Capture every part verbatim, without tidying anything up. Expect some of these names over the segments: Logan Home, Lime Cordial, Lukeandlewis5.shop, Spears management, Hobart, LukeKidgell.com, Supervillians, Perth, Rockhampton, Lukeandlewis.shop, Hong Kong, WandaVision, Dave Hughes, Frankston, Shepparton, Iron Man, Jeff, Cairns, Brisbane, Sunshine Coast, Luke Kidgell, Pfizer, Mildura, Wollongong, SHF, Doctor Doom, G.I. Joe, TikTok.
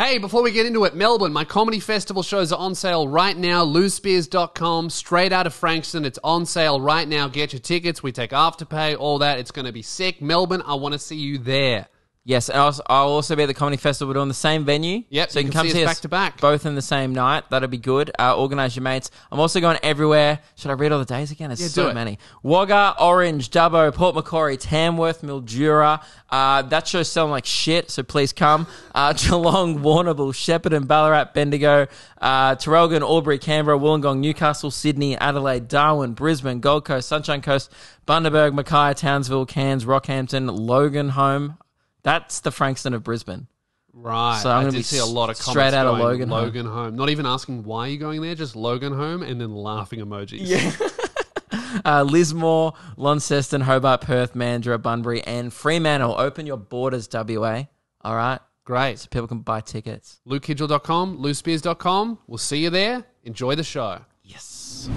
Hey, before we get into it, Melbourne, my comedy festival shows are on sale right now. lew spears dot com, straight out of Frankston. It's on sale right now. Get your tickets. We take afterpay, all that. It's going to be sick. Melbourne, I want to see you there. Yes, I'll also be at the comedy festival. We're doing the same venue. Yep, so you can, can come see, see us back to back. Both in the same night. That'll be good. Uh, organise your mates. I'm also going everywhere. Should I read all the days again? There's yeah, so many. Wagga, Orange, Dubbo, Port Macquarie, Tamworth, Mildura. Uh, that show's selling like shit, so please come. Uh, Geelong, Warrnambool, Shepparton, Ballarat, Bendigo, uh, Terrelgan, Albury, Canberra, Wollongong, Newcastle, Sydney, Adelaide, Darwin, Brisbane, Gold Coast, Sunshine Coast, Bundaberg, Mackay, Townsville, Cairns, Rockhampton, Logan Home. That's the Frankston of Brisbane. Right. So I'm going to see a lot of comments straight out of Logan Home. Logan Home. Not even asking why you're going there, just Logan Home and then laughing emojis. Yeah. uh, Lismore, Launceston, Hobart, Perth, Mandurah, Bunbury, and Fremantle. Open your borders, W A. All right. Great. So people can buy tickets. Luke Kidgell dot com, lew spears dot com. We'll see you there. Enjoy the show. Yes.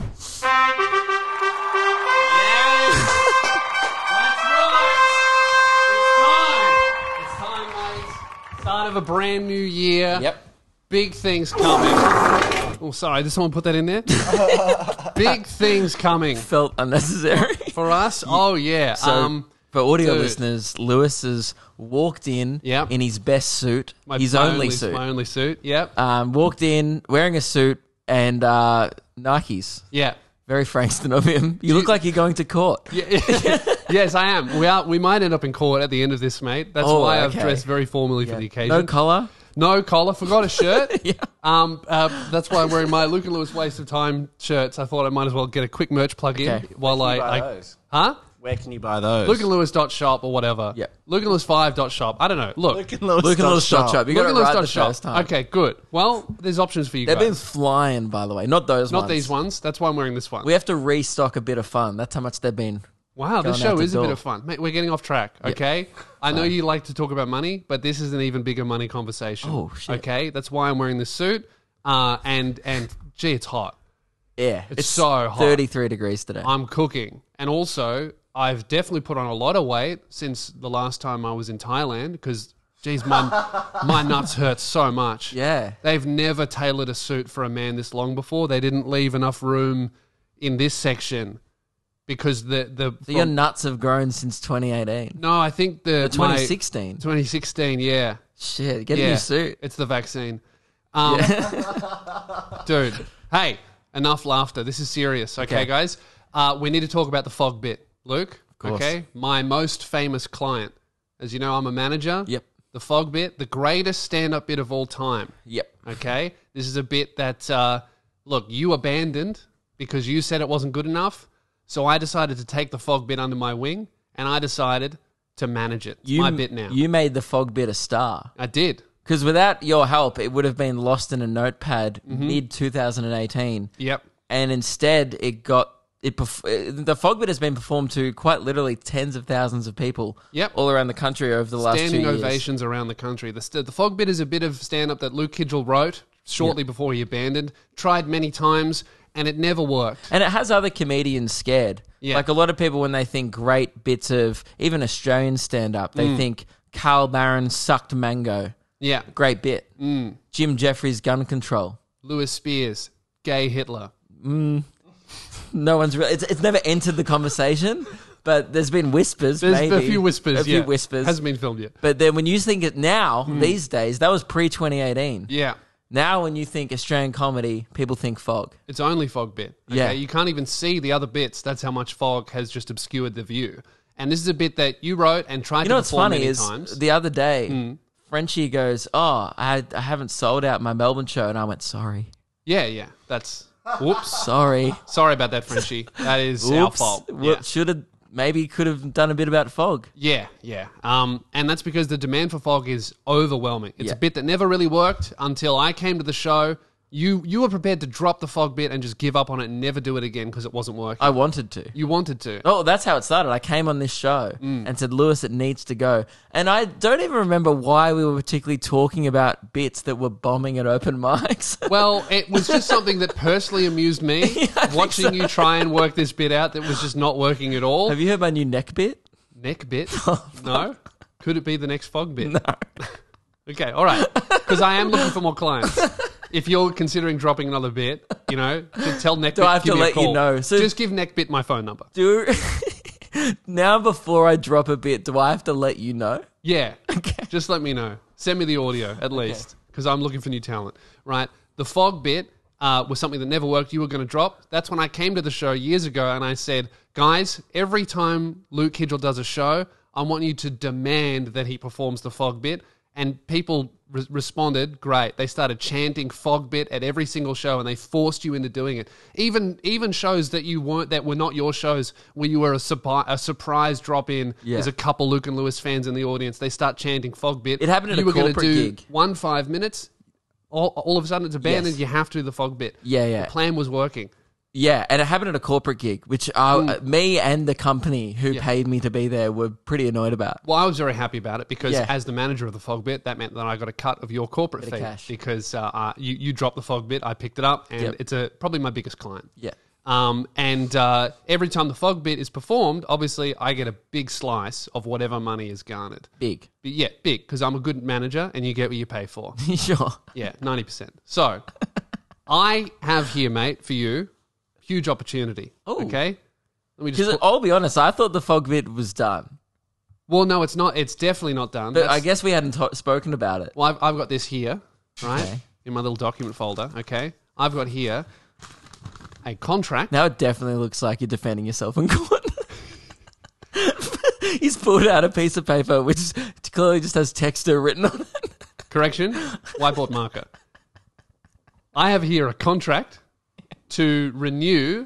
Start of a brand new year. Yep. Big things coming. Oh, sorry. Did someone put that in there? Big things coming. Felt unnecessary. For us? Oh, yeah. So, um, for audio dude. listeners, Lewis has walked in yep. in his best suit. My his only, only suit. My only suit, yep. Um, walked in wearing a suit and uh, Nikes. Yeah. Very Frankston of him. You look like you're going to court. Yeah. Yes, I am. We are. We might end up in court at the end of this, mate. That's oh, why I've okay. dressed very formally yeah. for the occasion. No collar? No collar. Forgot a shirt. yeah. Um. Uh, that's why I'm wearing my Luke and Lewis Waste of Time shirts. I thought I might as well get a quick merch plug in okay. while Where can I, you buy I, those? I... Huh? Where can you buy those? Luke and Lewis dot shop or whatever. Yeah. Luke and Lewis five dot shop. I don't know. Look. Luke and Lewis. Luke and Lewis dot shop. You got it right the first time. Okay, good. Well, there's options for you guys. They've been flying, by the way. Not those ones. Not these ones. That's why I'm wearing this one. We have to restock a bit of fun. That's how much they've been... Wow, this show is a bit of fun. Mate, we're getting off track, okay? Yep. I know you like to talk about money, but this is an even bigger money conversation. Oh, shit. Okay? That's why I'm wearing this suit. Uh, and, and gee, it's hot. Yeah. It's, it's so hot. thirty-three degrees today. I'm cooking. And also, I've definitely put on a lot of weight since the last time I was in Thailand because, geez, my, my nuts hurt so much. Yeah. They've never tailored a suit for a man this long before. They didn't leave enough room in this section. Because the... the so your nuts have grown since twenty eighteen. No, I think the... Or twenty sixteen. My, twenty sixteen, yeah. Shit, get yeah. a new suit. It's the vaccine. Um, yeah. Dude, hey, enough laughter. This is serious, okay, okay. guys? Uh, we need to talk about the fog bit, Luke. Of course. Okay, my most famous client. As you know, I'm a manager. Yep. The fog bit, the greatest stand-up bit of all time. Yep. Okay? This is a bit that, uh, look, you abandoned because you said it wasn't good enough. So I decided to take the fog bit under my wing, and I decided to manage it. It's you, my bit now. You made the fog bit a star. I did. Because without your help, it would have been lost in a notepad mm-hmm. mid twenty eighteen. Yep. And instead, it got it. The fog bit has been performed to quite literally tens of thousands of people. Yep. All around the country over the last Standing two years. Standing ovations around the country. The, st the fog bit is a bit of stand-up that Luke Kidgell wrote shortly yep. before he abandoned. Tried many times. And it never worked. And it has other comedians scared. Yeah. Like a lot of people, when they think great bits of even Australian stand-up, they mm. think Carl Barron sucked mango. Yeah. Great bit. Mm. Jim Jeffries gun control. Lewis Spears, gay Hitler. Mm. No one's really... It's, it's never entered the conversation, but there's been whispers, there's maybe. There's a few whispers, A few yeah. whispers. Hasn't been filmed yet. But then when you think it now, mm. these days, that was pre twenty eighteen. Yeah. Now when you think Australian comedy, people think fog. It's only fog bit. Okay? Yeah. You can't even see the other bits. That's how much fog has just obscured the view. And this is a bit that you wrote and tried you know to perform many times. You know what's funny is the other day, mm. Frenchie goes, oh, I, I haven't sold out my Melbourne show. And I went, sorry. Yeah, yeah. That's, whoops. Sorry. Sorry about that, Frenchie. That is oops. Our fault. Yeah. Should have, maybe could have done a bit about fog. Yeah, yeah. Um, and that's because the demand for fog is overwhelming. It's yeah. a bit that never really worked until I came to the show. You you were prepared to drop the fog bit and just give up on it and never do it again because it wasn't working. I wanted to. You wanted to. Oh, that's how it started. I came on this show mm. and said, Lewis, it needs to go. And I don't even remember why we were particularly talking about bits that were bombing at open mics. Well, it was just something that personally amused me, yeah, watching so. you try and work this bit out that was just not working at all. Have you heard my new neck bit? Neck bit? No. Could it be the next fog bit? No. Okay, all right. Because I am looking for more clients. If you're considering dropping another bit, you know, just tell Neckbit. Do I have to let you know? So just give Neckbit my phone number. Do now before I drop a bit, do I have to let you know? Yeah. Okay. Just let me know. Send me the audio at least because okay. I'm looking for new talent. Right. The fog bit uh, was something that never worked. You were going to drop. That's when I came to the show years ago and I said, guys, every time Luke Kidgell does a show, I want you to demand that he performs the fog bit. And people re- responded, great. They started chanting fog bit at every single show and they forced you into doing it. Even even shows that you weren't, that were not your shows, where you were a, subi- a surprise drop-in. Yeah. There's a couple Luke and Lewis fans in the audience. They start chanting fog bit. It happened at you a corporate gig. You were going to do one five minutes. All, all of a sudden it's abandoned. Yes. You have to do the fog bit. Yeah, yeah. The plan was working. Yeah, and it happened at a corporate gig, which I, mm. me and the company who yeah. paid me to be there were pretty annoyed about. Well, I was very happy about it because yeah. as the manager of the fog bit, that meant that I got a cut of your corporate fee because uh, uh, you, you dropped the fog bit, I picked it up, and yep. it's a, probably my biggest client. Yeah. Um, and uh, every time the fog bit is performed, obviously I get a big slice of whatever money is garnered. Big. But yeah, big, because I'm a good manager and you get what you pay for. Sure. Yeah, ninety percent. So I have here, mate, for you... huge opportunity. Ooh. Okay? Let me just put- I'll be honest, I thought the fog bit was done. Well, no, it's not. It's definitely not done. But That's- I guess we hadn't t- spoken about it. Well, I've, I've got this here, right? Okay. In my little document folder, okay? I've got here a contract. Now it definitely looks like you're defending yourself in court. He's pulled out a piece of paper which clearly just has texter written on it. Correction, whiteboard marker. I have here a contract to renew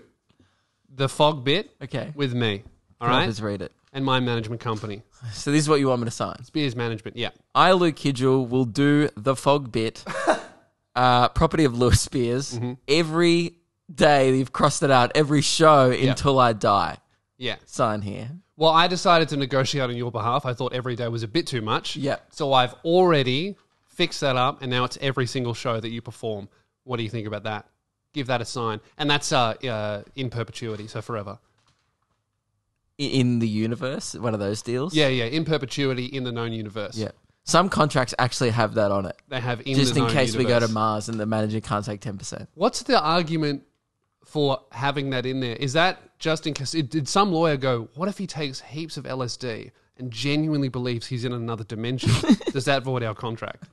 the fog bit okay. with me. All right? I'll just read it. And my management company. So this is what you want me to sign? Spears Management, yeah. I, Luke Kidgell, will do the fog bit, uh, property of Lewis Spears, mm-hmm. every day. You've crossed it out, every show yeah. until I die. Yeah. Sign here. Well, I decided to negotiate on your behalf. I thought every day was a bit too much. Yeah. So I've already fixed that up, and now it's every single show that you perform. What do you think about that? Give that a sign. And that's uh, uh, in perpetuity, so forever. In the universe, one of those deals? Yeah, yeah, in perpetuity in the known universe. Yeah. Some contracts actually have that on it. They have in Just the in case universe. We go to Mars and the manager can't take ten percent. What's the argument for having that in there? Is that just in case... Did some lawyer go, what if he takes heaps of L S D and genuinely believes he's in another dimension? Does that void our contract?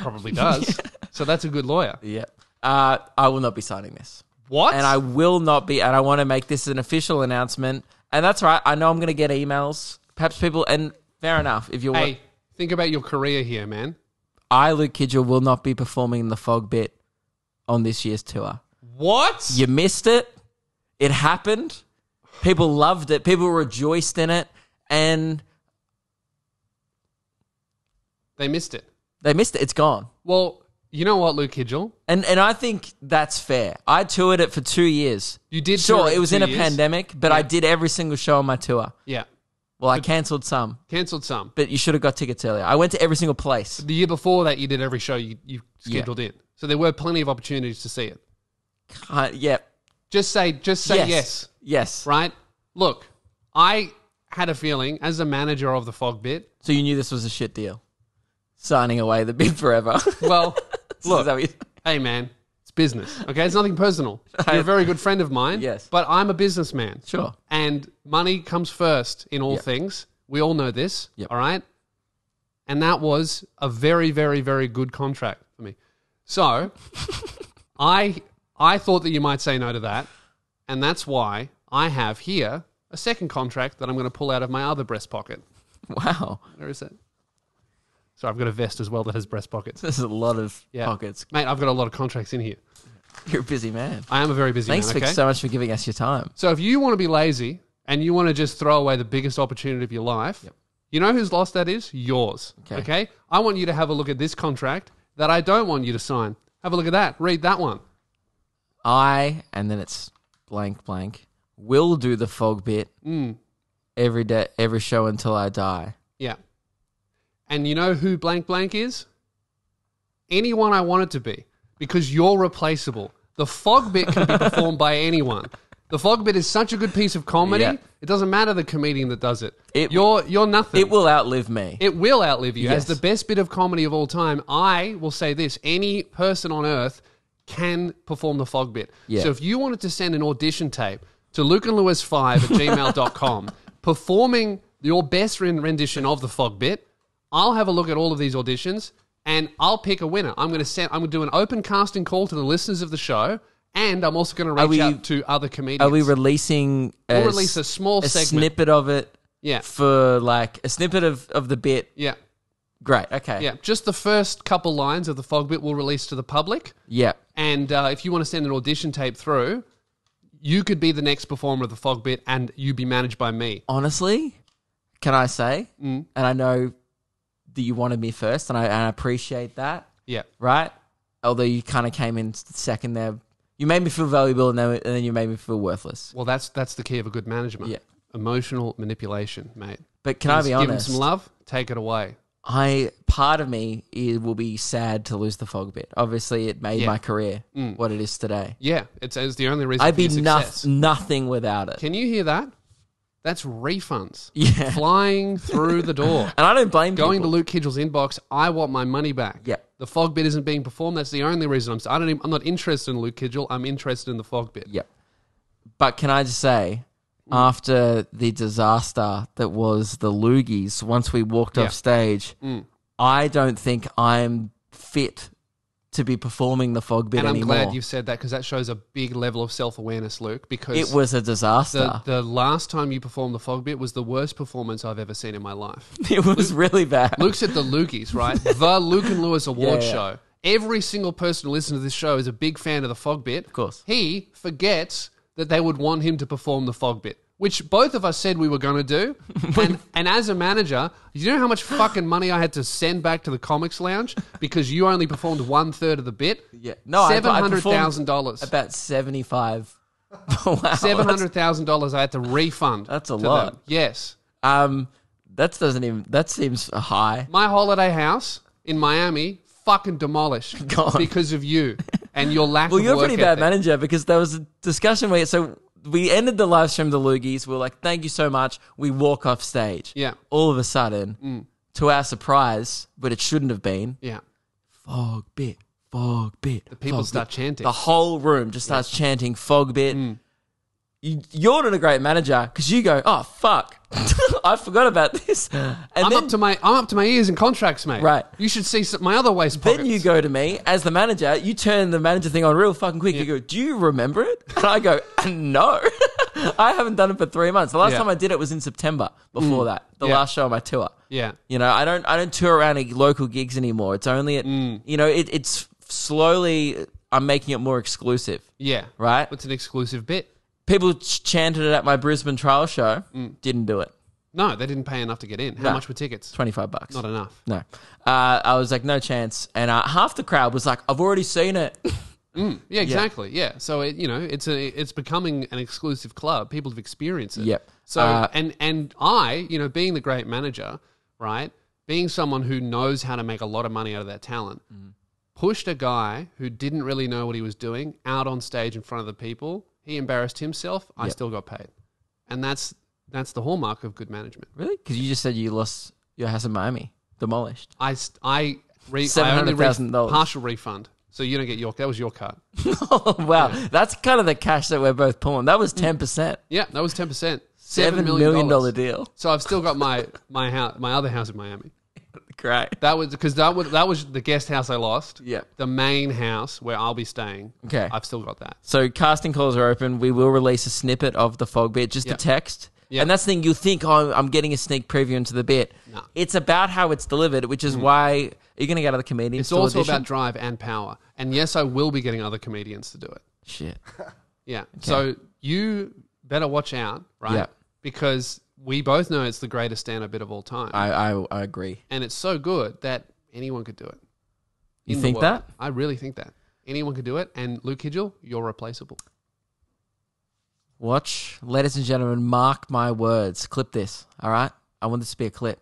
Probably does. Yeah. So that's a good lawyer. Yeah. Uh, I will not be signing this. What? And I will not be, and I want to make this an official announcement. And that's right. I know I'm going to get emails, perhaps people, and fair enough. If you want, hey, think about your career here, man. I, Luke Kidgell, will not be performing the fog bit on this year's tour. What? You missed it. It happened. People loved it. People rejoiced in it, and they missed it. They missed it. It's gone. Well. You know what, Luke Kidgell? And and I think that's fair. I toured it for two years. You did sure, tour it, it was in a years. pandemic, but yeah. I did every single show on my tour. Yeah. Well, but I cancelled some. Cancelled some. But you should have got tickets earlier. I went to every single place. The year before that, you did every show you, you scheduled yeah. in. So there were plenty of opportunities to see it. Uh, yeah. Just say, just say yes. yes. Yes. Right? Look, I had a feeling as a manager of the fog bit. So you knew this was a shit deal? Signing away the bid forever. Well... Look, hey man, it's business. Okay, it's nothing personal. You're a very good friend of mine. Yes, but I'm a businessman. Sure, and money comes first in all yep. things. We all know this. Yep. All right, and that was a very, very, very good contract for me. So, I I thought that you might say no to that, and that's why I have here a second contract that I'm going to pull out of my other breast pocket. Wow, where is it? So I've got a vest as well that has breast pockets. There's a lot of yeah. pockets. Mate, I've got a lot of contracts in here. You're a busy man. I am a very busy Thanks man. Thanks okay? so much for giving us your time. So if you want to be lazy and you want to just throw away the biggest opportunity of your life, yep. you know whose loss that is? Yours. Okay. okay. I want you to have a look at this contract that I don't want you to sign. Have a look at that. Read that one. I, and then it's blank, blank, will do the fog bit mm. every day, every show until I die. Yeah. And you know who blank blank is? Anyone I want it to be, because you're replaceable. The fog bit can be performed by anyone. The flog bit is such a good piece of comedy. Yeah. It doesn't matter the comedian that does it. it. You're you're nothing. It will outlive me. It will outlive you. Yes. As the best bit of comedy of all time, I will say this. Any person on earth can perform the flog bit. Yeah. So if you wanted to send an audition tape to luke and lewis five at gmail dot com performing your best rendition of the flog bit, I'll have a look at all of these auditions and I'll pick a winner. I'm going to send. I'm going to do an open casting call to the listeners of the show. And I'm also going to reach we, out to other comedians. Are we releasing we'll a, release a, small a segment. snippet of it? Yeah. For like a snippet of, of the bit? Yeah. Great. Okay. Yeah. Just the first couple lines of the fog bit we'll release to the public. Yeah. And uh, if you want to send an audition tape through, you could be the next performer of the fog bit and you be managed by me. Honestly, can I say? Mm. And I know that you wanted me first and I, and I appreciate that. Yeah. Right? Although you kind of came in second there. You made me feel valuable, and then, and then you made me feel worthless. Well, that's that's the key of a good management. Yeah. Emotional manipulation, mate. But can I be honest? Give him some love, take it away. I part of me it will be sad to lose the fog bit. Obviously, it made yeah. my career mm. what it is today. Yeah, it's, it's the only reason. I'd be no, nothing without it. Can you hear that? That's refunds yeah. flying through the door. And I don't blame people. Going to Luke Kidgell's inbox, I want my money back. Yeah. The fog bit isn't being performed. That's the only reason I'm I don't even, I'm not interested in Luke Kidgell. I'm interested in the fog bit. Yep. But can I just say, mm. after the disaster that was the Loogies, once we walked yeah. off stage, mm. I don't think I'm fit to be performing the fog bit anymore. And I'm anymore. glad you've said that because that shows a big level of self-awareness, Luke, because... It was a disaster. The, the last time you performed the fog bit was the worst performance I've ever seen in my life. It was Luke, really bad. Luke's at the Loogies, right? The Luke and Lewis Award yeah, yeah. Show. Every single person who listens to this show is a big fan of the fog bit. Of course. He forgets that they would want him to perform the fog bit, which both of us said we were going to do. And, and as a manager, you know how much fucking money I had to send back to the Comics Lounge because you only performed one third of the bit? Yeah. No, seven hundred thousand dollars. About seventy-five. Wow, seven hundred thousand dollars I had to refund. That's a lot. Them. Yes. Um, that doesn't even, that seems high. My holiday house in Miami fucking demolished Gone. because of you and your lack well, of work. Well, you're a pretty bad ethic. manager because there was a discussion where, so, we ended the live stream of the Loogies. We were like, thank you so much. We walk off stage. Yeah. All of a sudden, mm. to our surprise, but it shouldn't have been. Yeah. Fog bit, fog bit. The people start bit. chanting. The whole room just starts yeah. chanting fog bit. Mm. You, you're not a great manager because you go, oh, fuck. I forgot about this. And I'm, then, up to my, I'm up to my ears in contracts, mate. Right. You should see some, my other waist pockets. Then you go to me as the manager. You turn the manager thing on real fucking quick. Yeah. You go, do you remember it? And I go, no. I haven't done it for three months. The last yeah. time I did it was in September before mm. that, the yeah. last show of my tour. Yeah. You know, I don't I don't tour around at local gigs anymore. It's only at, mm. you know, it, it's slowly, I'm making it more exclusive. Yeah. Right? It's an exclusive bit. People ch- chanted it at my Brisbane trial show. Mm. Didn't do it. No, they didn't pay enough to get in. How no. much were tickets? twenty-five bucks. Not enough. No. Uh, I was like, no chance. And uh, half the crowd was like, I've already seen it. mm. Yeah, exactly. Yeah. yeah. So, it, you know, it's a, it's becoming an exclusive club. People have experienced it. Yep. So, uh, and, and I, you know, being the great manager, right, being someone who knows how to make a lot of money out of their talent, mm. pushed a guy who didn't really know what he was doing out on stage in front of the people. He embarrassed himself. I yep. still got paid. And that's that's the hallmark of good management. Really? Because you just said you lost your house in Miami. Demolished. I, I, re- I only re- partial refund. So you don't get your... That was your cut. Oh, wow. Yeah. That's kind of the cash that we're both pulling. That was ten percent. Yeah, that was ten percent. seven dollars seven million dollars deal. So I've still got my my house, my other house in Miami. Great. That was because that was that was the guest house I lost. Yeah. The main house where I'll be staying. Okay. I've still got that. So casting calls are open. We will release a snippet of the fog bit, just yep. a text. Yep. And that's the thing. You'll think, oh, I'm getting a sneak preview into the bit. No. It's about how it's delivered, which is mm. why you're going to get other comedians. It's to also audition. About drive and power. And yes, I will be getting other comedians to do it. Shit. Yeah. Okay. So you better watch out, right? Yeah. Because we both know it's the greatest stand-up bit of all time. I, I I agree. And it's so good that anyone could do it. You think that? I really think that. Anyone could do it. And Luke Kidgell, you're replaceable. Watch. Ladies and gentlemen, mark my words. Clip this, all right? I want this to be a clip.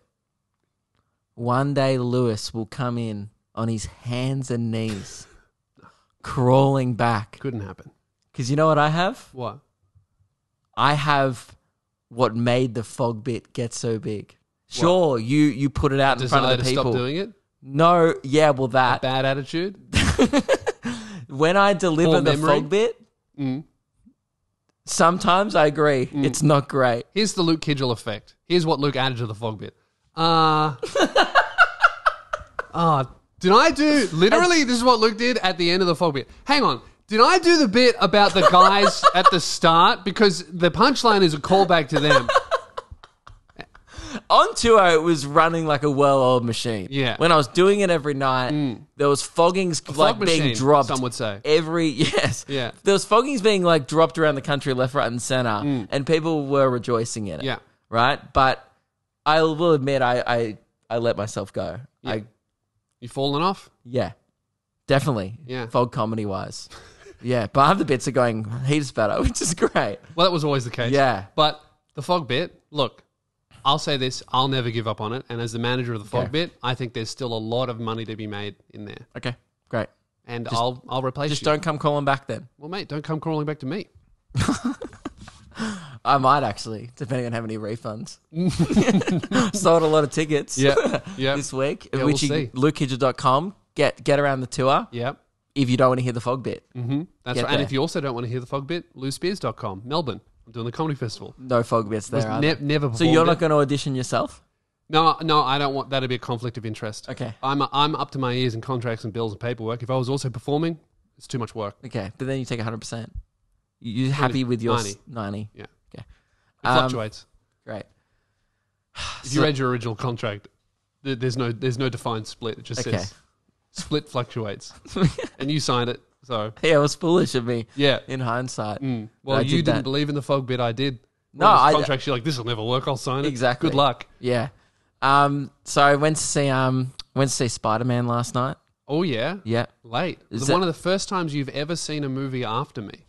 One day Lewis will come in on his hands and knees, crawling back. Couldn't happen. Because you know what I have? What? I have what made the fog bit get so big. Sure, what? you you put it out I in front of the people. Stop doing it? No, yeah, well that. A bad attitude? When I deliver Poor the memory. fog bit, mm. sometimes I agree. Mm. It's not great. Here's the Luke Kidgell effect. Here's what Luke added to the fog bit. Uh, uh, did I do... Literally, this is what Luke did at the end of the fog bit. Hang on. Did I do the bit about the guys at the start? Because the punchline is a callback to them. On tour, it was running like a well-oiled machine. Yeah. When I was doing it every night, mm. there was foggings a like fog being machine, dropped. Some would say every yes. Yeah. There was foggings being like dropped around the country, left, right, and center, mm. and people were rejoicing in it. Yeah. Right. But I will admit, I I, I let myself go. Yeah. I. You fallen off? Yeah. Definitely. Yeah. Fog comedy wise. Yeah. But other bits are going heaps better, which is great. Well, that was always the case. Yeah. But the fog bit, look. I'll say this, I'll never give up on it. And as the manager of the fog okay. bit, I think there's still a lot of money to be made in there. Okay, great. And just, I'll I'll replace just you. Just don't come calling back then. Well, mate, don't come calling back to me. I might actually, depending on how many refunds. Sold a lot of tickets yep. Yep. this week. Yeah, which we'll you, Luke Kidgell dot com, get, get around the tour. Yep. If you don't want to hear the fog bit. Mm-hmm. That's right. There. And if you also don't want to hear the fog bit, lew spears dot com, Melbourne. I'm doing the comedy festival. No fog bits there, are ne- Never So you're not going to audition yourself? No, no, I don't want that to be a conflict of interest. Okay. I'm I'm up to my ears in contracts and bills and paperwork. If I was also performing, it's too much work. Okay, but then you take one hundred percent. You're happy with your ninety. ninety. Yeah. Okay. It um, fluctuates. Great. If so, you read your original contract, there's no there's no defined split. It just okay. says split fluctuates. And you signed it. So. Yeah, it was foolish of me. Yeah, in hindsight. Mm. Well, you did didn't that. believe in the fog bit. I did. No, I contracts. You're like, this will never work. I'll sign it. Exactly. Good luck. Yeah. Um. So I went to see um went to see Spider-Man last night. Oh yeah. Yeah. Late. Is it that, one of the first times you've ever seen a movie after me?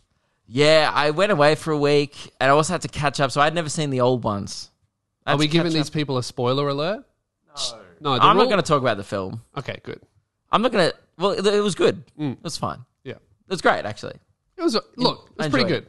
Yeah, I went away for a week, and I also had to catch up. So I'd never seen the old ones. Are we giving up. these people a spoiler alert? No. No. I'm rule- not going to talk about the film. Okay. Good. I'm not going to. Well, it, it was good. Mm. It was fine. It was great, actually. It was a, look. It was pretty good.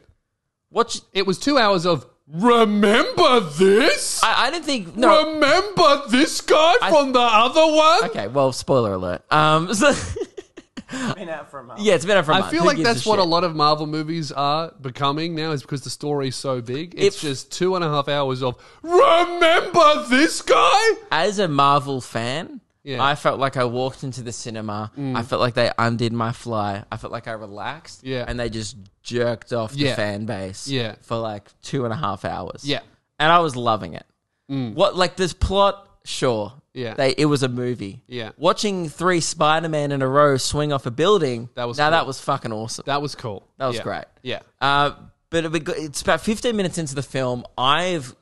Watch. It was two hours of remember this. I, I didn't think. No. Remember this guy I, from the other one. Okay. Well, spoiler alert. Um. So it's been out for a month. Yeah, it's been out for a month. I feel Who like that's a what shit? a lot of Marvel movies are becoming now, is because the story's so big. It's if, just two and a half hours of remember this guy. As a Marvel fan. Yeah. I felt like I walked into the cinema. Mm. I felt like they undid my fly. I felt like I relaxed. Yeah. And they just jerked off yeah. the fan base yeah. for like two and a half hours. Yeah. And I was loving it. Mm. What like this plot, sure. Yeah. They it was a movie. Yeah. Watching three Spider-Man in a row swing off a building. That was now cool. That was fucking awesome. That was cool. That was yeah. great. Yeah. Uh, but it's about fifteen minutes into the film. I've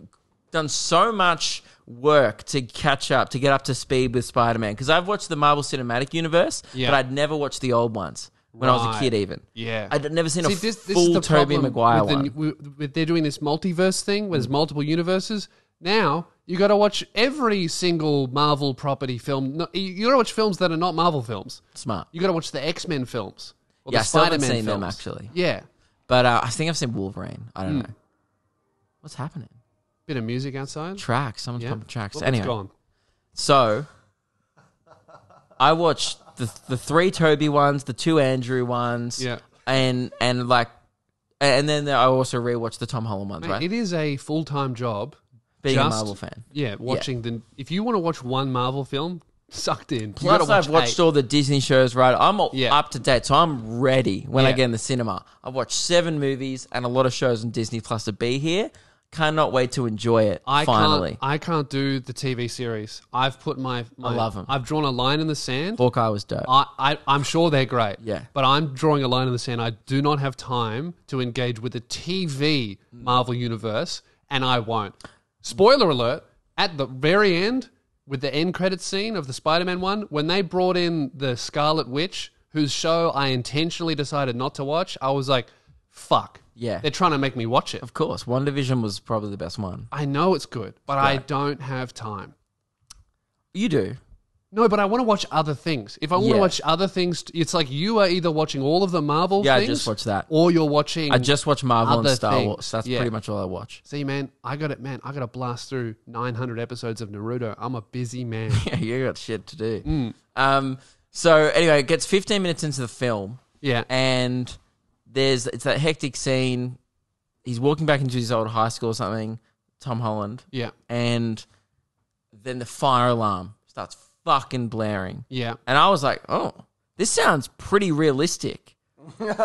done so much work to catch up, to get up to speed with Spider-Man. Because I've watched the Marvel Cinematic Universe, yeah. but I'd never watched the old ones when right. I was a kid even. Yeah. I'd never seen See, a this, full this Tobey Maguire with the, one. With, they're doing this multiverse thing where there's multiple universes. Now, you got to watch every single Marvel property film. No, you got to watch films that are not Marvel films. Smart. You got to watch the X-Men films. Or yeah, the I still Spider-Man haven't seen films. them, actually. Yeah. But uh, I think I've seen Wolverine. I don't mm. know. What's happening? Bit of music outside. Tracks. Someone's yeah. pumping tracks. Well, anyway. Gone. So, I watched the the three Toby ones, the two Andrew ones, yeah. and and like, and then I also rewatched the Tom Holland ones, Mate, right? It is a full-time job. Being just, a Marvel fan. Yeah, watching yeah. the... If you want to watch one Marvel film, sucked in. Plus, watch I've watched eight. all the Disney shows, right? I'm yeah. up to date, so I'm ready when yeah. I get in the cinema. I've watched seven movies and a lot of shows on Disney Plus to be here. Cannot wait to enjoy it. I finally, can't, I can't do the T V series. I've put my, my I love them. I've drawn a line in the sand. Hawkeye was dope. I, I, I'm sure they're great. Yeah, but I'm drawing a line in the sand. I do not have time to engage with the T V Marvel universe, and I won't. Spoiler alert: at the very end, with the end credits scene of the Spider-Man one, when they brought in the Scarlet Witch, whose show I intentionally decided not to watch, I was like, "Fuck." Yeah. They're trying to make me watch it. Of course. WandaVision was probably the best one. I know it's good, but right. I don't have time. You do. No, but I want to watch other things. If I want yeah. to watch other things, it's like you are either watching all of the Marvel yeah, things. Yeah, I just watch that. Or you're watching I just watch Marvel and Star things. Wars. That's yeah. pretty much all I watch. See, man, I got it, man. I got to blast through nine hundred episodes of Naruto. I'm a busy man. Yeah, you got shit to do. Mm. Um. So, anyway, it gets fifteen minutes into the film. Yeah. And there's it's that hectic scene. He's walking back into his old high school or something, Tom Holland. Yeah. And then the fire alarm starts fucking blaring. Yeah. And I was like, oh, this sounds pretty realistic. Like,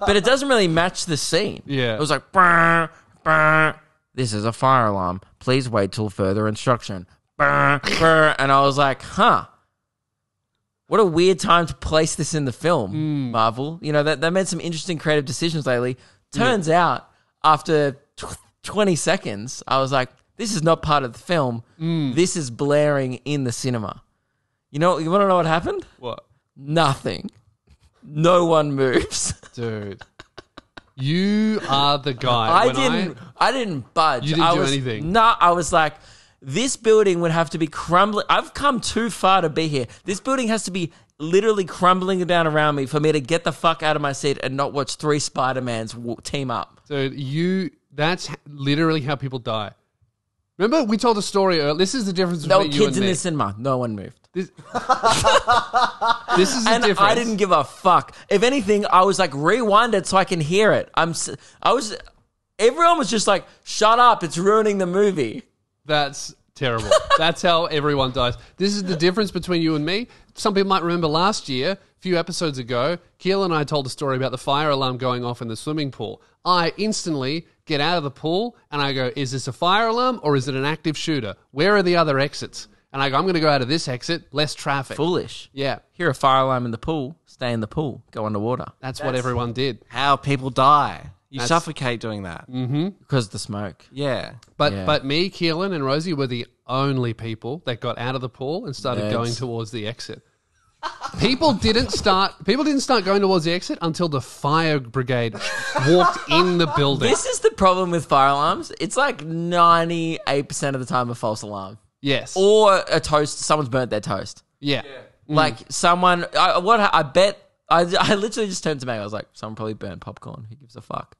but it doesn't really match the scene. Yeah. It was like, burr, burr, this is a fire alarm. Please wait till further instruction. Burr, burr. And I was like, huh. What a weird time to place this in the film, mm. Marvel. You know, they, they made some interesting creative decisions lately. Turns yeah. out, after tw- twenty seconds, I was like, this is not part of the film. Mm. This is blaring in the cinema. You know, you want to know what happened? What? Nothing. No one moves. Dude. You are the guy. I, when didn't, I, I didn't budge. You didn't I do was, anything. No, nah, I was like... This building would have to be crumbling. I've come too far to be here. This building has to be literally crumbling down around me for me to get the fuck out of my seat and not watch three Spider-Mans team up. Dude, you, that's literally how people die. Remember we told a story earlier. This is the difference between you and me. There were kids in the cinema. No one moved. This, this is the and difference. I didn't give a fuck. If anything, I was like, rewind it so I can hear it. I'm, I was, everyone was just like, shut up. It's ruining the movie. That's terrible. That's how everyone dies. This is the difference between you and me. Some people might remember last year, a few episodes ago, Keel and I told a story about the fire alarm going off in the swimming pool. I instantly get out of the pool and I go, is this a fire alarm or is it an active shooter? Where are the other exits? And I go, I'm going to go out of this exit, less traffic. Foolish. Yeah. Hear a fire alarm in the pool, stay in the pool, go underwater. That's, That's what everyone did. How people die. You That's, suffocate doing that mm-hmm. because of the smoke. Yeah. But yeah. but me, Keelan, and Rosie were the only people that got out of the pool and started Nerds. going towards the exit. People didn't start People didn't start going towards the exit until the fire brigade walked in the building. This is the problem with fire alarms. It's like ninety-eight percent of the time a false alarm. Yes. Or a toast. Someone's burnt their toast. Yeah. yeah. Like mm. someone, I, what, I bet. I, I literally just turned to Meg. I was like, someone probably burned popcorn. Who gives a fuck?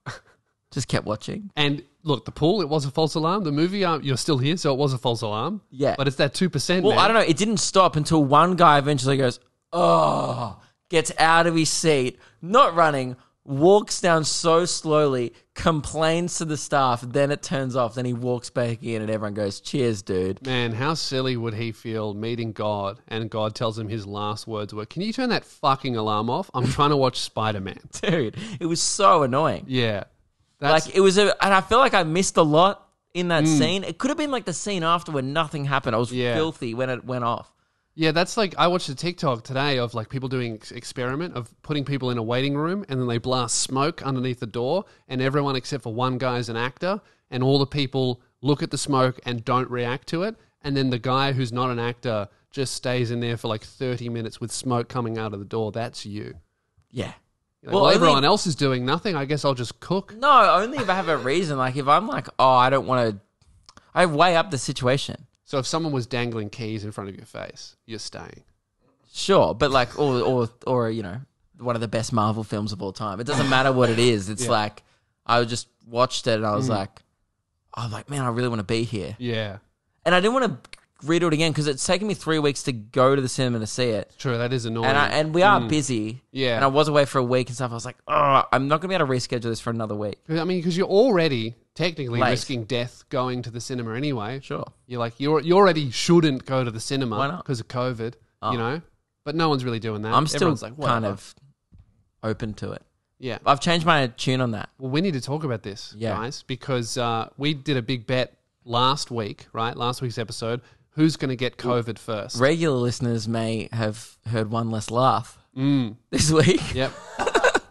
Just kept watching. And look, the pool, it was a false alarm. The movie, um, you're still here, so it was a false alarm. Yeah. But it's that two percent, Well, man. I don't know. It didn't stop until one guy eventually goes, oh, gets out of his seat, not running, walks down so slowly, complains to the staff, then it turns off, then he walks back in and everyone goes, cheers, dude. Man, how silly would he feel meeting God and God tells him his last words were, can you turn that fucking alarm off? I'm trying to watch Spider-Man. Dude, it was so annoying. Yeah. That's... Like, it was, a, and I feel like I missed a lot in that mm. scene. It could have been like the scene after when nothing happened. I was yeah. filthy when it went off. Yeah, that's like, I watched a TikTok today of like people doing experiment of putting people in a waiting room and then they blast smoke underneath the door and everyone except for one guy is an actor and all the people look at the smoke and don't react to it and then the guy who's not an actor just stays in there for like thirty minutes with smoke coming out of the door. That's you. Yeah. Like, well, well only, everyone else is doing nothing. I guess I'll just cook. No, only if I have a reason. Like if I'm like, oh, I don't want to, I weigh up the situation. So if someone was dangling keys in front of your face, you're staying. Sure, but like, or, or, or you know, one of the best Marvel films of all time. It doesn't matter what it is. It's yeah. like, I just watched it and I was mm. like, I was like, man, I really want to be here. Yeah. And I didn't want to redo it again because it's taken me three weeks to go to the cinema to see it. True, that is annoying. And, I, and we are mm. busy. Yeah. And I was away for a week and stuff. I was like, oh, I'm not going to be able to reschedule this for another week. I mean, because you're already... Technically Late. risking death going to the cinema anyway. Sure. You're like, you're, you already shouldn't go to the cinema. Why not? Because of COVID, oh. you know? But no one's really doing that. I'm still Everyone's like, kind of open to it. Yeah. I've changed my tune on that. Well, we need to talk about this, yeah. guys, because uh, we did a big bet last week, right? Last week's episode. Who's going to get COVID well, first? Regular listeners may have heard one less laugh mm. this week. Yep.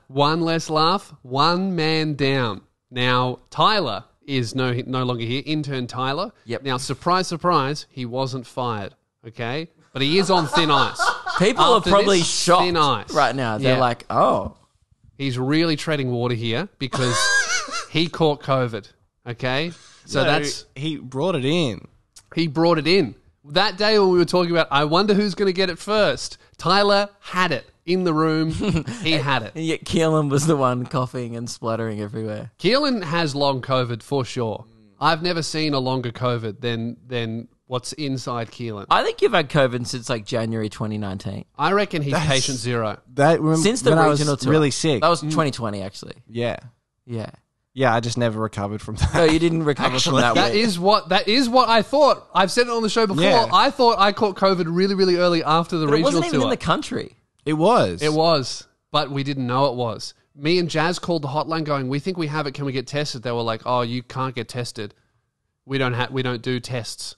One less laugh, one man down. Now, Tyler is no no longer here, intern Tyler. Yep. Now, surprise, surprise, he wasn't fired, okay? But he is on thin ice. People After are probably this, shocked thin ice. right now. They're yeah. like, oh. He's really treading water here because he caught COVID, okay? So no, that's... He brought it in. He brought it in. that day when we were talking about, I wonder who's going to get it first, Tyler had it. In the room, he had it. And yet Keelan was the one coughing and spluttering everywhere. Keelan has long COVID for sure. I've never seen a longer COVID than than what's inside Keelan. I think you've had COVID since like January twenty nineteen. I reckon he's That's, patient zero. That, when, since the regional I was tour. Really sick. That was twenty twenty actually. Yeah. Yeah. Yeah, I just never recovered from that. No, you didn't recover Actually, from that. That week. is what that is what I thought. I've said it on the show before. Yeah. I thought I caught COVID really, really early after the but regional tour. It wasn't even tour. in the country. It was. It was, but we didn't know it was. Me and Jazz called the hotline going, we think we have it, can we get tested? They were like, oh, you can't get tested. We don't have. We don't do tests.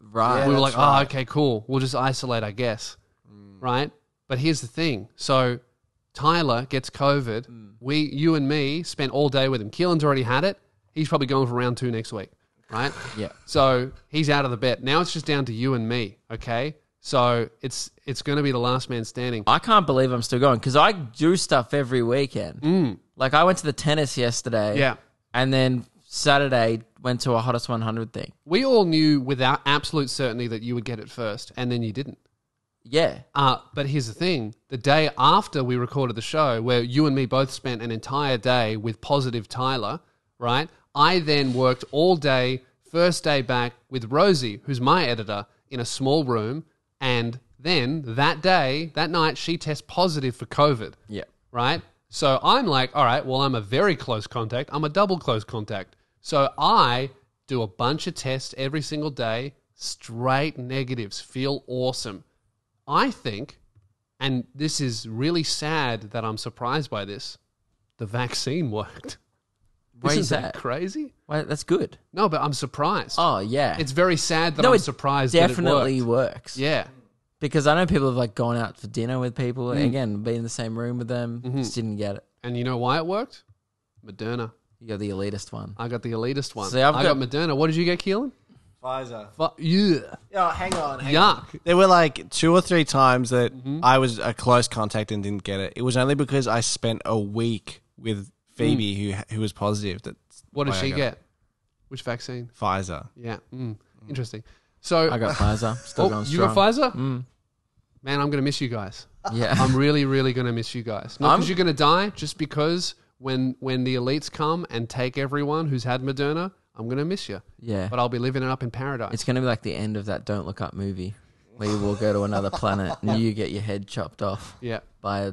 Right. Yeah, we were like, right. oh, okay, cool. We'll just isolate, I guess. Mm. Right? But here's the thing. So Tyler gets COVID. Mm. We, you and me spent all day with him. Keelan's already had it. He's probably going for round two next week, right? Yeah. So he's out of the bet. Now it's just down to you and me, okay? So it's it's going to be the last man standing. I can't believe I'm still going because I do stuff every weekend. Mm. Like I went to the tennis yesterday, yeah, and then Saturday went to a Hottest one hundred thing. We all knew without absolute certainty that you would get it first, and then you didn't. Yeah. Uh, but here's the thing. The day after we recorded the show where you and me both spent an entire day with positive Tyler, right, I then worked all day, first day back with Rosie, who's my editor, in a small room. And then that day, that night, she tests positive for COVID. Yeah. Right? So I'm like, all right, well, I'm a very close contact. I'm a double close contact. So I do a bunch of tests every single day, straight negatives, feel awesome. I think, and this is really sad that I'm surprised by this, the vaccine worked. Why Isn't is that? that crazy? Why, that's good. No, but I'm surprised. Oh, yeah. It's very sad that no, I'm it surprised that it definitely works. Yeah. Because I know people have like gone out for dinner with people. Mm. And again, be in the same room with them. Mm-hmm. Just didn't get it. And you know why it worked? Moderna. You got the elitist one. I got the elitist one. See, I've I got, got Moderna. What did you get, Keelan? Pfizer. F- yeah. Oh, hang on. Hang Yuck. On. There were like two or three times that mm-hmm. I was a close contact and didn't get it. It was only because I spent a week with Phoebe, mm. who who was positive. That's what did she get? It. Which vaccine? Pfizer. Yeah. Mm. Mm. Interesting. So I got Pfizer. Still oh, going strong. You got Pfizer? Mm. Man, I'm going to miss you guys. Yeah. I'm really, really going to miss you guys. Not because you're going to die, just because when when the elites come and take everyone who's had Moderna, I'm going to miss you. Yeah. But I'll be living it up in paradise. It's going to be like the end of that Don't Look Up movie where you will go to another planet and you get your head chopped off yeah. by a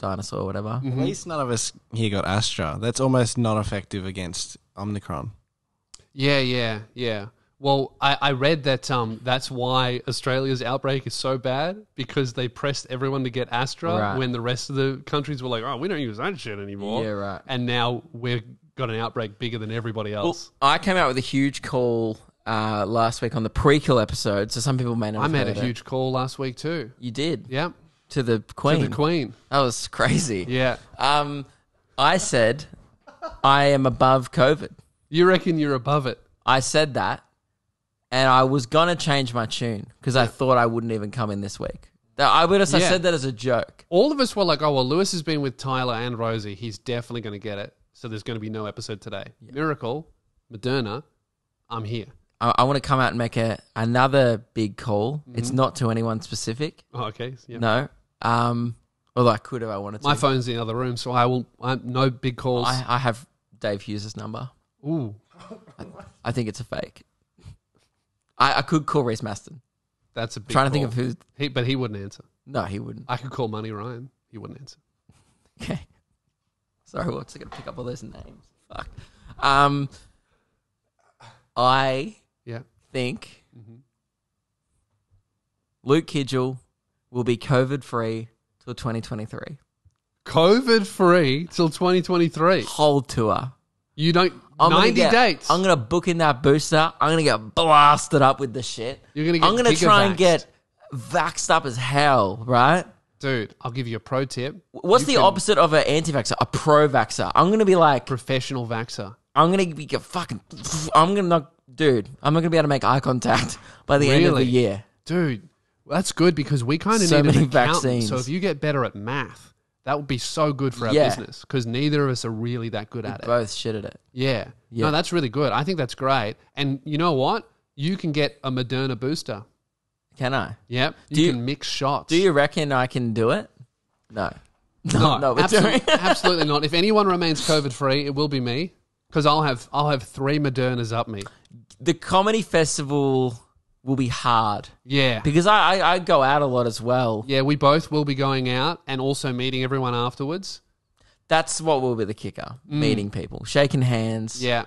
dinosaur or whatever. Mm-hmm. At least none of us here got Astra. That's almost not effective against Omicron. Yeah, yeah, yeah. Well, I, I read that um, that's why Australia's outbreak is so bad, because they pressed everyone to get Astra right. when the rest of the countries were like, oh, we don't use that shit anymore. Yeah, right. And now we've got an outbreak bigger than everybody else. Well, I came out with a huge call uh, last week on the prequel episode, so some people may not have heard it. I made a huge call last week too. You did? Yep. To the Queen. To the Queen. That was crazy. Yeah. Um, I said, I am above COVID. You reckon you're above it? I said that, and I was going to change my tune because yeah. I thought I wouldn't even come in this week. I would have yeah. I said that as a joke. All of us were like, oh, well, Lewis has been with Tyler and Rosie. He's definitely going to get it, so there's going to be no episode today. Yeah. Miracle, Moderna, I'm here. I, I want to come out and make a, another big call. Mm-hmm. It's not to anyone specific. Oh, okay. Yeah. No. Um, although I could if I wanted to. My phone's in the other room, so I will. I, no big calls. I, I have Dave Hughes' number. Ooh, I, I think it's a fake. I, I could call Reece Maston. That's a big. Trying call. to think of who, he, but he wouldn't answer. No, he wouldn't. I could call Money Ryan. He wouldn't answer. Okay. Sorry, what's I going to pick up all those names? Fuck. Um, I yeah think mm-hmm. Luke Kidgell will be COVID free till twenty twenty-three. COVID free till twenty twenty-three. Whole tour. You don't. I'm ninety gonna get, dates. I'm going to book in that booster. I'm going to get blasted up with the shit. You're going to get I'm going to try vaxxed. and get vaxxed up as hell, right? Dude, I'll give you a pro tip. What's you the opposite of an anti-vaxxer? A pro-vaxxer. I'm going to be like... Professional vaxxer. I'm going to be fucking... I'm going to not... Dude, I'm not going to be able to make eye contact by the really? end of the year. Dude, that's good because we kind of so need many an vaccines. So if you get better at math... That would be so good for our yeah. business because neither of us are really that good We're at both it. Both shit at it. Yeah. yeah. No, that's really good. I think that's great. And you know what? you can get a Moderna booster. Can I? Yep. You, you can mix shots. Do you reckon I can do it? No. No, no, no absolutely, absolutely not. If anyone remains COVID-free, it will be me because I'll have I'll have three Modernas up me. The comedy festival will be hard. Yeah. Because I, I, I go out a lot as well. Yeah, we both will be going out and also meeting everyone afterwards. That's what will be the kicker, mm. meeting people, shaking hands. Yeah.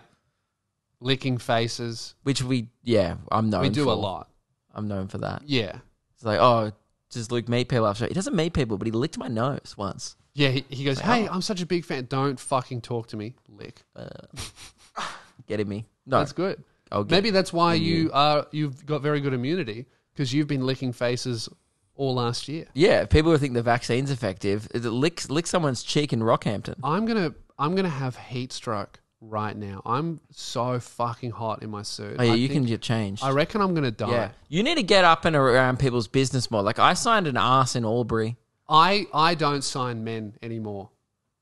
Licking faces. Which we, yeah, I'm known for. We do for. a lot. I'm known for that. Yeah. It's like, oh, does Luke meet people after? He doesn't meet people, but he licked my nose once. Yeah, he, he goes, hey, I'm such a big fan. Don't fucking talk to me. Lick. Uh, getting me. No. That's good. I'll get Maybe that's why you. you are, you've got very good immunity because you've been licking faces all last year. Yeah, people who think the vaccine's effective, lick, lick someone's cheek in Rockhampton. I'm going to I'm gonna have heat stroke right now. I'm so fucking hot in my suit. Oh, yeah, I you can get changed. I reckon I'm going to die. Yeah. You need to get up and around people's business more. Like, I signed an arse in Albury. I, I don't sign men anymore.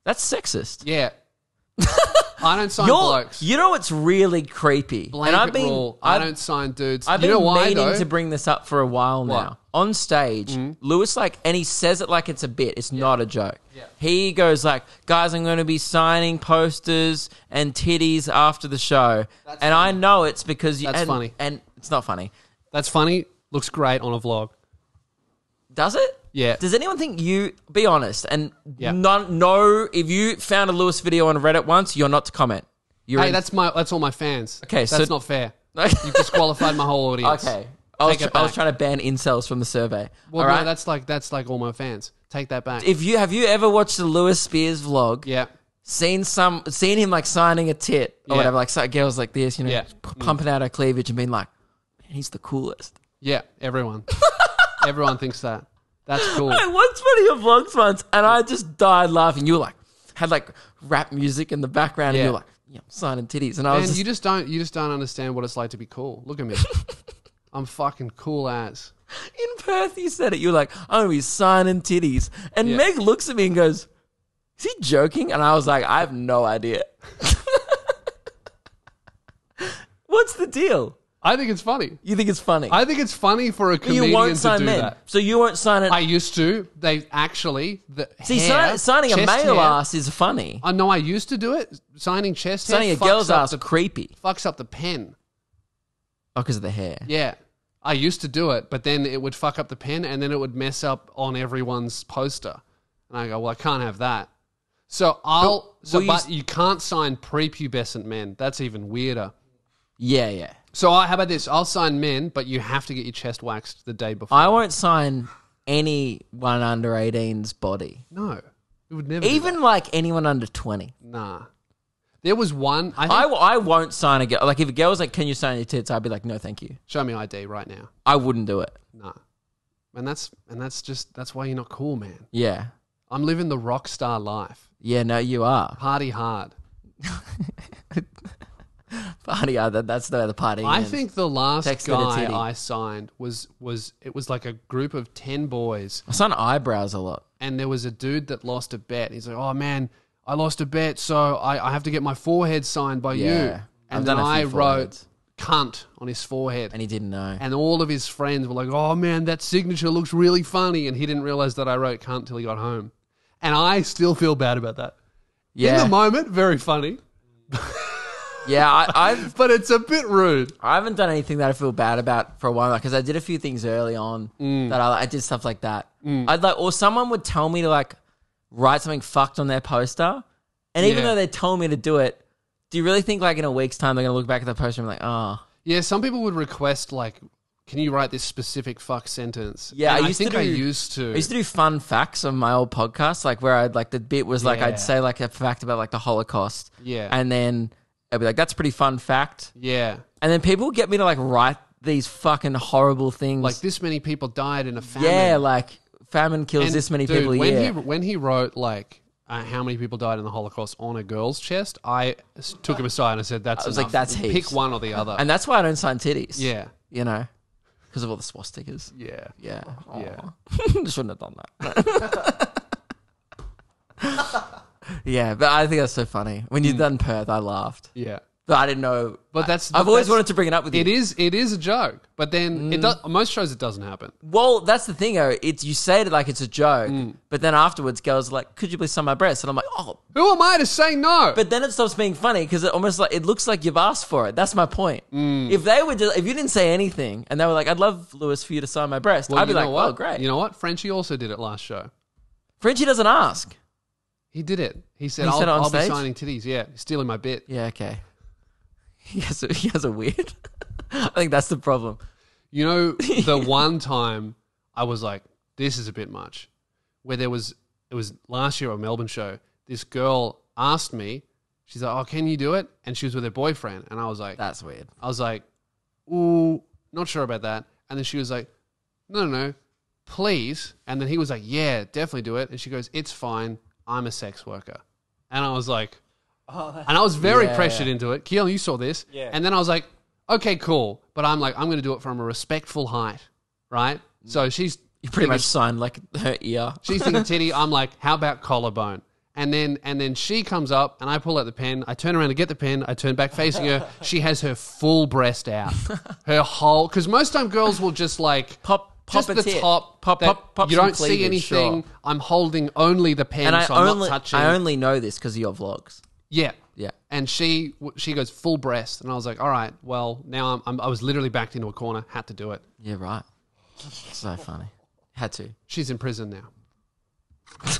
That's sexist. Yeah. I don't sign You're, blokes. You know what's really creepy? Blanket and I've been, rule, I've, I don't sign dudes. I've been you know meaning why, to bring this up for a while what? now. On stage, mm-hmm. Lewis, like, and he says it like it's a bit. It's yeah. not a joke. Yeah. He goes like, guys, I'm going to be signing posters and titties after the show. That's and funny. I know it's because... You, That's and, funny. And it's not funny. That's funny. Looks great on a vlog. Does it? Yeah. Does anyone think you... Be honest. And yeah. none, no, if you found a Lewis video on Reddit once, you're not to comment. You're hey, in, that's my. That's all my fans. Okay, That's so, not fair. You've disqualified my whole audience. Okay. I was, tr- I was trying to ban incels from the survey. Well, all right? no, that's like, that's like all my fans. Take that back. If you Have you ever watched the Lewis Spears vlog? Yeah. Seen some, seen him like signing a tit or yeah. whatever, like so, girls like this, you know, yeah. p- pumping out her cleavage and being like, man, he's the coolest. Yeah, everyone. Everyone thinks that. That's cool. I watched one of your vlogs once and I just died laughing. You were like, had like rap music in the background yeah. and you were like, yeah, I'm signing titties. And I Man, was just, you just don't, you just don't understand what it's like to be cool. Look at me. I'm fucking cool ass. In Perth, you said it. You were like, I'm going to be signing titties. And yeah. Meg looks at me and goes, is he joking? And I was like, I have no idea. What's the deal? I think it's funny. You think it's funny? I think it's funny for a comedian you won't sign to do men. that. So you won't sign it? I used to. They actually... The See, hair, sign, signing a male hair, ass is funny. I know I used to do it. Signing chest signing hair... Signing a girl's ass is creepy. Fucks up the pen. Oh, because of the hair. Yeah. I used to do it, but then it would fuck up the pen and then it would mess up on everyone's poster. And I go, well, I can't have that. So I'll... But, so, but you, you can't sign prepubescent men. That's even weirder. Yeah, yeah. So I, how about this? I'll sign men, but you have to get your chest waxed the day before. I won't sign anyone under eighteen's body. No. It would never Even like anyone under twenty. Nah. There was one. I, think, I, I won't sign a girl. Like if a girl was like, can you sign your tits? I'd be like, no, thank you. Show me I D right now. I wouldn't do it. Nah. And that's, and that's just, that's why you're not cool, man. Yeah. I'm living the rock star life. Yeah, no, you are. Party hard. Party hard. That, that's the other party. I ends. think the last guy I signed was, was, it was like a group of ten boys. I sign eyebrows a lot. And there was a dude that lost a bet. He's like, oh man, I lost a bet, so I, I have to get my forehead signed by yeah, you. And I've then I foreheads. wrote cunt on his forehead. And he didn't know. And all of his friends were like, oh man, that signature looks really funny. And he didn't realize that I wrote cunt till he got home. And I still feel bad about that. Yeah. In the moment, very funny. Yeah, I, I've... But it's a bit rude. I haven't done anything that I feel bad about for a while because I did a few things early on mm. that I, I did stuff like that. Mm. I'd like, or someone would tell me to like, write something fucked on their poster. And even yeah. though they told me to do it, do you really think like in a week's time they're going to look back at the poster and be like, oh. Yeah, some people would request like, can you write this specific fuck sentence? Yeah, I, used I think to do, I used to. I used to do fun facts on my old podcast, like where I'd like, the bit was like, yeah. I'd say like a fact about like the Holocaust. Yeah. And then I'd be like, that's a pretty fun fact. Yeah. And then people would get me to like write these fucking horrible things. Like this many people died in a famine. Yeah, like... Famine kills and this many dude, people a when year. He, when he wrote, like, uh, how many people died in the Holocaust on a girl's chest, I took him aside and I said, that's I was enough. Like, that's Pick heaps. one or the other. And that's why I don't sign titties. Yeah. You know, because of all the swastikas. Yeah. Yeah. Aww. Yeah. Just wouldn't have done that. Yeah, but I think that's so funny. When you've mm. done Perth, I laughed. Yeah. that I didn't know. But that's I've but always that's, wanted to bring it up with you. It is it is a joke, but then mm. it does, most shows it doesn't happen. Well, that's the thing, though. It's you say it like it's a joke, mm. but then afterwards, girls are like, "Could you please sign my breast?" And I'm like, "Oh, who am I to say no?" But then it stops being funny because it almost like it looks like you've asked for it. That's my point. Mm. If they were just, if you didn't say anything and they were like, "I'd love Lewis for you to sign my breast," well, I'd be like, "Oh, great." You know what? Frenchie also did it last show. Frenchie doesn't ask. He did it. He said, he I'll, said I'll be signing titties. Yeah, stealing my bit. Yeah, okay. He has a, he has a weird... I think that's the problem. You know, the one time I was like, this is a bit much, where there was... It was last year at a Melbourne show. This girl asked me, she's like, oh, can you do it? And she was with her boyfriend. And I was like... That's weird. I was like, ooh, not sure about that. And then she was like, no, no, no, please. And then he was like, yeah, definitely do it. And she goes, it's fine. I'm a sex worker. And I was like, oh, and I was very yeah, pressured yeah. into it. Keelan, you saw this. Yeah. And then I was like, okay, cool. But I'm like, I'm going to do it from a respectful height, right? So she's... You pretty thinking, much signed like her ear. She's thinking titty. I'm like, how about collarbone? And then and then she comes up and I pull out the pen. I turn around to get the pen. I turn back facing her. She has her full breast out. Her whole... Because most time girls will just like... Pop. Pop just the top. Pop, pop, pop. You don't cleavage, see anything. Sure. I'm holding only the pen, and so I'm only, not touching. I only know this because of your vlogs. Yeah. Yeah. And she she goes full breast, and I was like, all right, well, now I'm, I'm, I was literally backed into a corner, had to do it. Yeah, right. So funny. Had to. She's in prison now.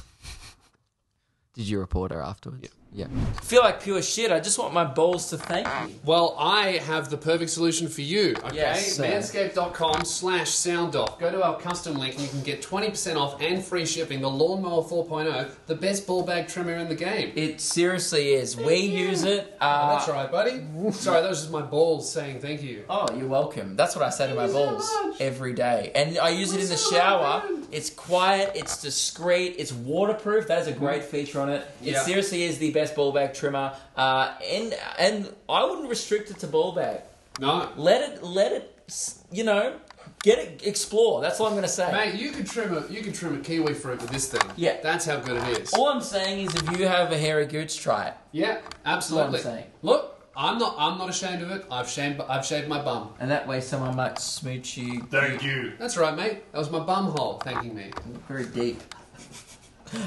Did you report her afterwards? Yeah. Yeah. I feel like pure shit. I just want my balls to thank you. Well, I have the perfect solution for you, okay? Yes, Manscaped.com slash sound off. Go to our custom link and you can get twenty percent off and free shipping. The Lawnmower four point oh, the best ball bag trimmer in the game. It seriously is. Thank we you. use it. Uh, oh, that's right, buddy. Sorry, that was just my balls saying thank you. Oh, you're welcome. That's what I say thank to my balls so every day. And I use We're it in the so shower. Bad. It's quiet, it's discreet, it's waterproof. That is a great feature on it. It yeah. seriously is the best. Best ball bag trimmer, uh, and and I wouldn't restrict it to ball bag. No, let it let it you know get it explore. That's all I'm going to say. Mate, you could trim a you could trim a kiwi fruit with this thing. Yeah, that's how good it is. All I'm saying is, if you have a hairy gooch, try it. Yeah, absolutely. That's what I'm saying. Look, I'm not I'm not ashamed of it. I've shaved I've shaved my bum, and that way someone might smooch you. Thank you. That's right, mate. That was my bum hole thanking me. Very deep.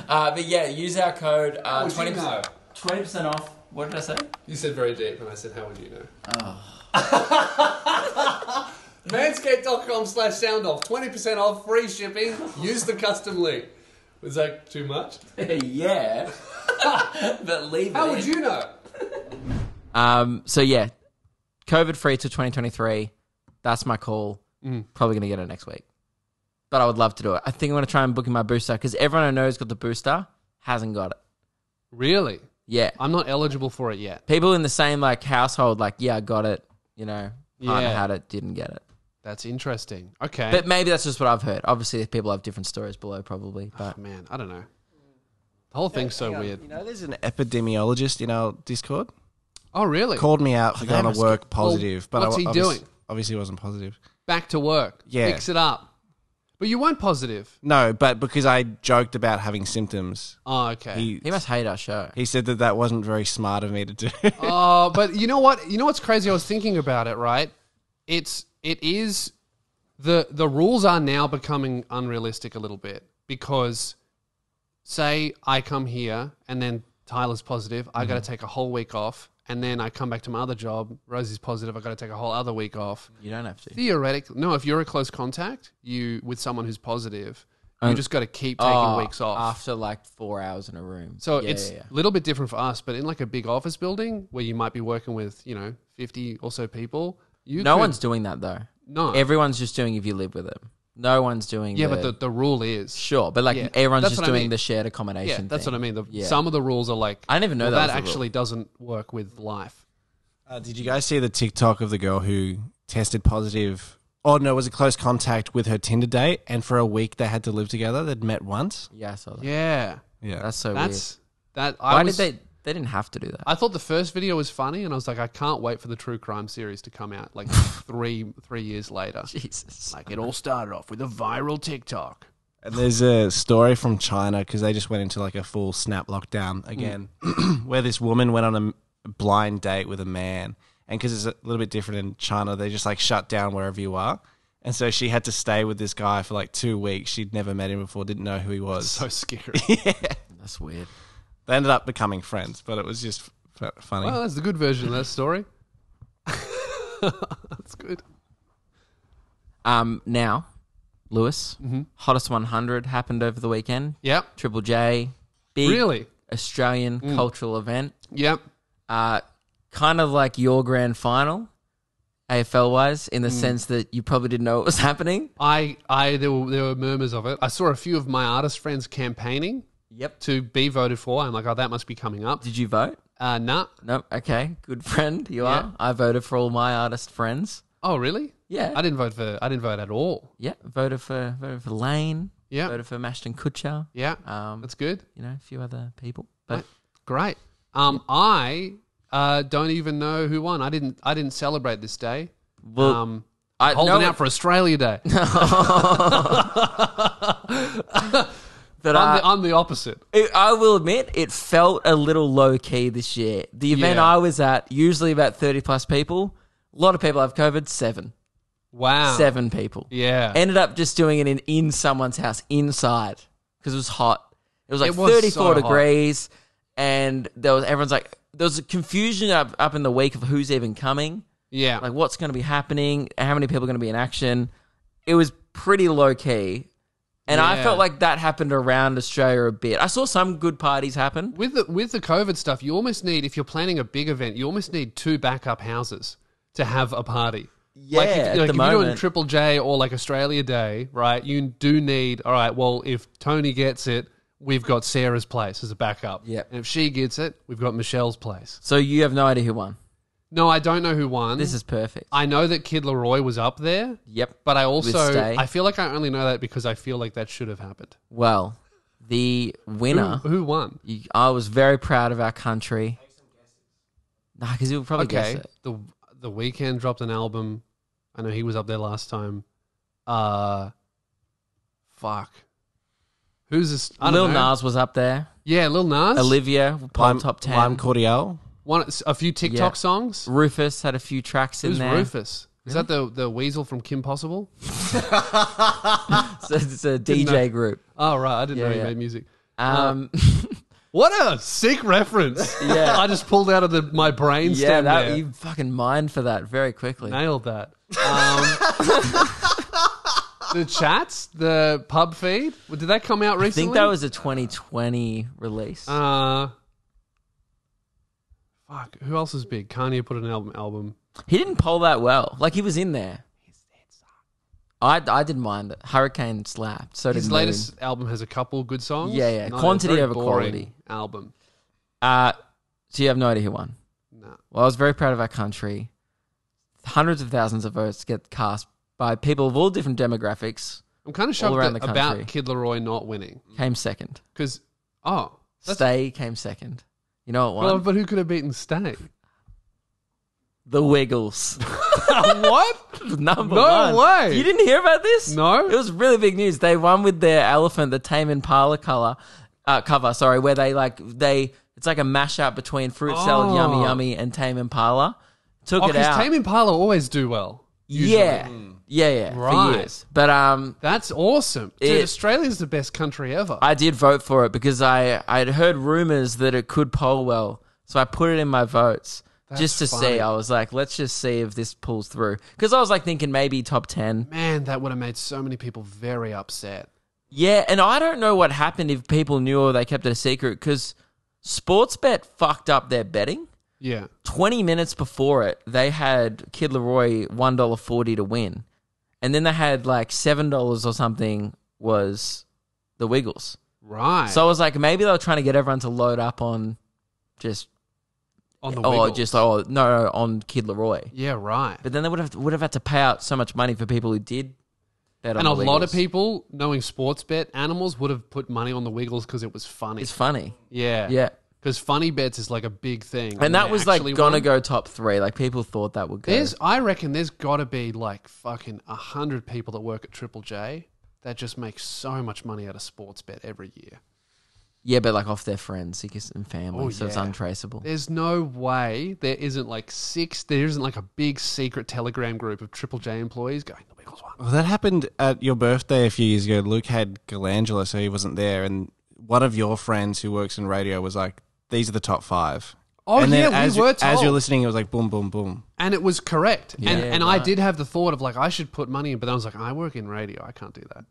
uh, but yeah, use our code uh, twenty. twenty percent off. What did I say? You said very deep, and I said, how would you know? Oh. Manscaped.com slash sound off. twenty percent off, free shipping. Use the custom link. Was that too much? Yeah. But leave how it How would in. you know? Um. So, yeah. COVID-free to twenty twenty-three. That's my call. Mm. Probably going to get it next week. But I would love to do it. I think I'm going to try and book in my booster, because everyone I know who's got the booster hasn't got it. Really? Yeah. I'm not eligible for it yet. People in the same like household, like, yeah, I got it, you know, yeah. I had it, didn't get it. That's interesting. Okay. But maybe that's just what I've heard. Obviously, people have different stories below probably. But oh, man, I don't know. The whole thing's so weird. You know, there's an epidemiologist in our Discord. Oh, really? Called me out for going to work positive. But what's he doing? Obviously, wasn't positive. Back to work. Yeah. Fix it up. But you weren't positive. No, but because I joked about having symptoms. Oh, okay. He, he must hate our show. He said that that wasn't very smart of me to do. Oh, uh, but you know what? You know what's crazy? I was thinking about it, right? It's, it is, the, the rules are now becoming unrealistic a little bit, because say I come here and then Tyler's positive. Mm-hmm. I got to take a whole week off. And then I come back to my other job. Rosie's positive. I've got to take a whole other week off. You don't have to. Theoretically, no. If you're a close contact, you with someone who's positive, um, you just got to keep taking oh, weeks off after like four hours in a room. So yeah, it's a yeah, yeah. little bit different for us, but in like a big office building where you might be working with, you know, fifty or so people, you no could, one's doing that though. No, everyone's just doing if you live with them. No one's doing yeah, the, but the, the rule is sure, but like yeah, everyone's just doing I mean. the shared accommodation. Yeah, that's thing. what I mean. The, yeah. Some of the rules are like I didn't even know well, that, that actually doesn't work with life. Uh, did you guys see the TikTok of the girl who tested positive? Oh no, it was a close contact with her Tinder date, and for a week they had to live together. They'd met once. Yeah, I saw that. Yeah, yeah, that's so that's, weird. That I why was, did they? They didn't have to do that. I thought the first video was funny, and I was like, I can't wait for the true crime series to come out like three three years later. Jesus. Like, it all started off with a viral TikTok. And there's a story from China, because they just went into like a full snap lockdown again, mm. where this woman went on a blind date with a man. And because it's a little bit different in China, they just like shut down wherever you are. And so she had to stay with this guy for like two weeks. She'd never met him before, didn't know who he was. That's so scary. Yeah. That's weird. They ended up becoming friends, but it was just f funny. Well, that's the good version of that story. That's good. Um, now, Lewis, mm-hmm. Hottest one hundred happened over the weekend. Yep. Triple J. Big really? Australian mm. cultural event. Yep. Uh, kind of like your grand final, A F L-wise, in the mm. sense that you probably didn't know what was happening. I, I there were, there were murmurs of it. I saw a few of my artist friends campaigning Yep. to be voted for. I'm like, oh, that must be coming up. Did you vote? Uh, nah. No. Okay. Good friend you yeah. are. I voted for all my artist friends. Oh, really? Yeah. I didn't vote for, I didn't vote at all. Yeah. Voted for, voted for Lane. Yeah. Voted for Mashton Kutcher. Yeah. Um, that's good. You know, a few other people. But right. Great. Um, yeah. I... Uh, don't even know who won. I didn't. I didn't celebrate this day. Well, um, I, holding no, out for Australia Day. No. That I'm, I, the, I'm the opposite. It, I will admit, it felt a little low key this year. The event yeah. I was at, usually about thirty plus people. A lot of people have COVID. Seven. Wow. Seven people. Yeah. Ended up just doing it in in someone's house inside because it was hot. It was like it was thirty-four so degrees, hot. And there was everyone's like. There was a confusion up, up in the week of who's even coming. Yeah. Like, what's going to be happening? How many people are going to be in action? It was pretty low-key. And yeah. I felt like that happened around Australia a bit. I saw some good parties happen. With the, with the COVID stuff, you almost need, if you're planning a big event, you almost need two backup houses to have a party. Yeah, like if, at like the if moment. You're doing Triple J or, like, Australia Day, right, you do need, all right, well, if Tony gets it, we've got Sarah's place as a backup. Yeah. And if she gets it, we've got Michelle's place. So you have no idea who won? No, I don't know who won. This is perfect. I know that Kid LAROI was up there. Yep. But I also, I feel like I only know that because I feel like that should have happened. Well, the winner. Who, who won? You, I was very proud of our country. Make some guesses. Nah, because you'll probably okay. guess it. The, the Weeknd dropped an album. I know he was up there last time. Uh, fuck. Who's this? I Lil know. Nas was up there. Yeah, Lil Nas. Olivia, Lime, top ten. Lime Cordial. One, a few TikTok yeah. songs. Rufus had a few tracks Who's in there. Who's Rufus? Is really? that the, the weasel from Kim Possible? So it's a D J group. Oh, right. I didn't yeah, know he yeah. made music. Um, what a sick reference. Yeah. I just pulled out of the, my brain yeah, stem that, there. You fucking mined for that very quickly. Nailed that. Um... The chats, the pub feed, did that come out recently? I think that was a twenty twenty release. Uh, fuck, who else is big? Kanye put an album. album. He didn't poll that well. Like, he was in there. I, I didn't mind it. Hurricane slapped. So His did latest Moon. album has a couple good songs. Yeah, yeah. No, Quantity over quality. Album. Uh, so you have no idea who won? No. Well, I was very proud of our country. Hundreds of thousands of votes get cast by people of all different demographics. I'm kind of shocked that about Kid LAROI not winning. Came second. Because, oh. Stay came second. You know what won? Well, but who could have beaten Stay? The Wiggles. What? Number no one. No way. You didn't hear about this? No. It was really big news. They won with their elephant, the Tame Impala color, uh, cover, sorry, where they like, they, it's like a mashup between Fruit oh. Salad, Yummy Yummy, and Tame Impala. Took oh, it out. Because Tame Impala always do well. Usually. Yeah. Mm. Yeah, yeah, right. For years. But um, that's awesome. Dude, it, Australia's the best country ever. I did vote for it because I I'd heard rumors that it could poll well, so I put it in my votes that's just to funny. see. I was like, let's just see if this pulls through because I was like thinking maybe top ten. Man, that would have made so many people very upset. Yeah, and I don't know what happened if people knew or they kept it a secret because Sportsbet fucked up their betting. Yeah, twenty minutes before it, they had Kid LAROI one dollar forty to win. And then they had like seven dollars or something was the Wiggles. Right. So I was like, maybe they were trying to get everyone to load up on just... On the Wiggles. Or just, oh, no, on Kid LAROI. Yeah, right. But then they would have would have had to pay out so much money for people who did bet on the Wiggles. And a lot of people, knowing sports bet animals, would have put money on the Wiggles because it was funny. It's funny. Yeah. Yeah. Because funny bets is like a big thing. And, and that was like going to go top three. Like people thought that would go. There's, I reckon there's got to be like fucking a hundred people that work at Triple J that just make so much money out of sports bet every year. Yeah, but like off their friends and family, oh, so yeah. it's untraceable. There's no way there isn't like six, there isn't like a big secret Telegram group of Triple J employees going, the Wiggles won. Well, that happened at your birthday a few years ago. Luke had Galangelo, so he wasn't there. And one of your friends who works in radio was like, these are the top five. Oh, and yeah, then as we were told. As you're listening, it was like boom, boom, boom. And it was correct. Yeah, and yeah, and right. I did have the thought of like, I should put money in, but I was like, I work in radio, I can't do that.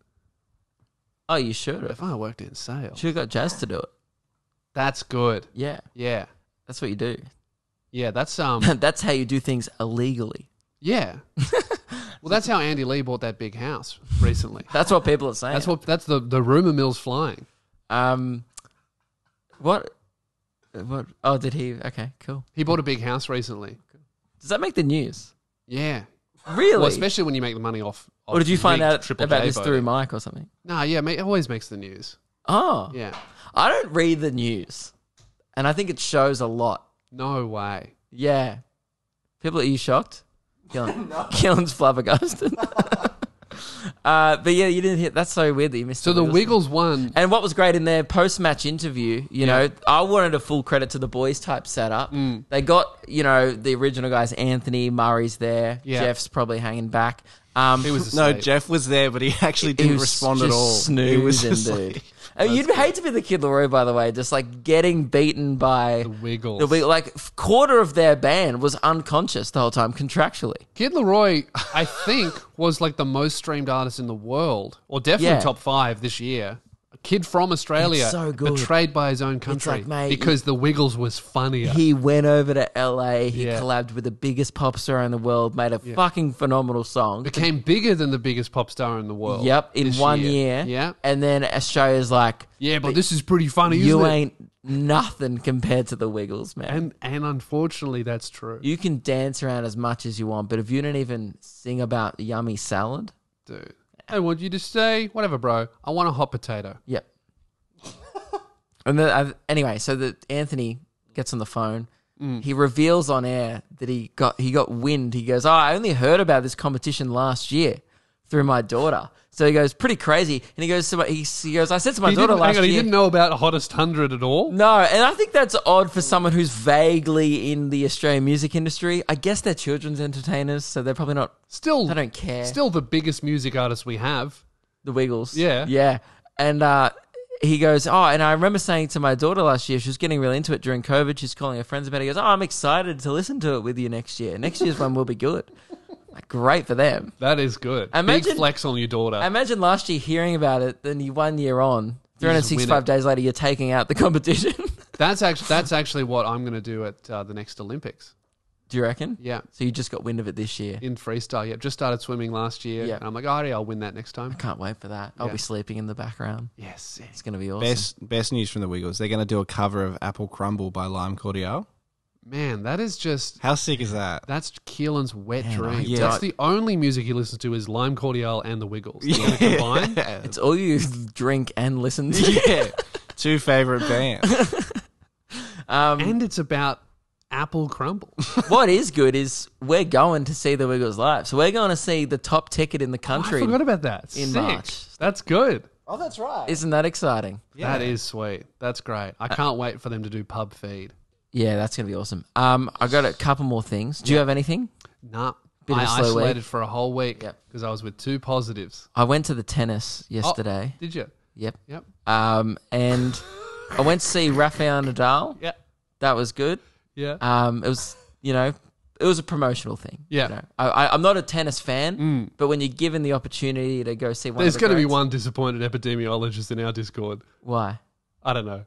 Oh, you should have. If I worked in sales. Should have got Jazz to do it. That's good. Yeah. Yeah. That's what you do. Yeah, that's... um. That's how you do things illegally. Yeah. Well, that's how Andy Lee bought that big house recently. That's what people are saying. That's what. That's the, the rumour mill's flying. Um, What... What? Oh, did he? Okay, cool. He bought a big house recently. Does that make the news? Yeah. Really? Well, especially when you make the money off... Or did you find out about this through Mike or something? No, yeah, mate, it always makes the news. Oh. Yeah. I don't read the news. And I think it shows a lot. No way. Yeah. People, are you shocked? Keelan, no. Keelan's flabbergasted. uh, but yeah, you didn't hear... That's so weird that you missed it. So the Wiggles won. And what was great in their post-match interview, you know, I wanted a full credit to the boys type setup. Mm. They got, you know, the original guys, Anthony, Murray's there, yeah. Jeff's probably hanging back. Um, he was no, Jeff was there, but he actually didn't he respond at all. Snoozing, he was just dude. I mean, you'd cool. hate to be the Kid LAROI, by the way, just like getting beaten by the Wiggles. The Wiggles. Like quarter of their band was unconscious the whole time, contractually. Kid LAROI, I think, was like the most streamed artist in the world, or definitely yeah. top five this year. A kid from Australia, so betrayed by his own country, like, mate, because he, the Wiggles was funnier. He went over to L A, he yeah. collabed with the biggest pop star in the world, made a yeah. fucking phenomenal song. Became bigger than the biggest pop star in the world. Yep, in one year. year. Yeah. And then Australia's like... Yeah, but, but this is pretty funny, isn't it? You ain't nothing compared to the Wiggles, man. And, and unfortunately, that's true. You can dance around as much as you want, but if you don't even sing about yummy salad... Dude. I want you to say, whatever, bro, I want a hot potato. Yep. and then, uh, Anyway, so the, Anthony gets on the phone. Mm. He reveals on air that he got he got wind. He goes, oh, I only heard about this competition last year through my daughter. So he goes, pretty crazy. And he goes, to my, he, he goes I said to my he daughter last on, year. He didn't know about Hottest one hundred at all? No, and I think that's odd for someone who's vaguely in the Australian music industry. I guess they're children's entertainers, so they're probably not... Still... I don't care. Still the biggest music artist we have. The Wiggles. Yeah. Yeah. And uh, he goes, oh, and I remember saying to my daughter last year, she was getting really into it during COVID, she's calling her friends about it. He goes, oh, I'm excited to listen to it with you next year. Next year's one will be good. Like, great for them. That is good. Imagine, big flex on your daughter. I imagine last year hearing about it, then you one year on, three hundred sixty-five days later, you're taking out the competition. that's actually that's actually what I'm going to do at uh, the next Olympics. Do you reckon? Yeah. So you just got wind of it this year. In freestyle, yeah. Just started swimming last year. Yep. And I'm like, oh, yeah, I'll win that next time. I can't wait for that. I'll yeah. be sleeping in the background. Yes. Yeah. It's going to be awesome. Best, best news from the Wiggles. They're going to do a cover of Apple Crumble by Lime Cordial. Man, that is just... How sick is that? That's Keelan's wet Man, dream. Yeah. That's the only music he listens to is Lime Cordial and the Wiggles. Yeah. Combined. It's all you drink and listen to. Yeah. Two favourite bands. um, and it's about Apple Crumble. What is good is we're going to see the Wiggles live. So we're going to see the top ticket in the country. Oh, I forgot about that. In sick. March. That's good. Oh, that's right. Isn't that exciting? Yeah. That is sweet. That's great. I can't uh, wait for them to do Pub Feed. Yeah, that's going to be awesome. Um, I got a couple more things. Do yep. you have anything? Nah. Bit I isolated week. for a whole week because yep. I was with two positives. I went to the tennis yesterday. Oh, did you? Yep. Yep. Um, and I went to see Rafael Nadal. Yeah. That was good. Yeah. Um, it was, you know, it was a promotional thing. Yeah. You know? I, I, I'm not a tennis fan, mm. but when you're given the opportunity to go see one There's of the There's going to be one disappointed epidemiologist in our Discord. Why? I don't know.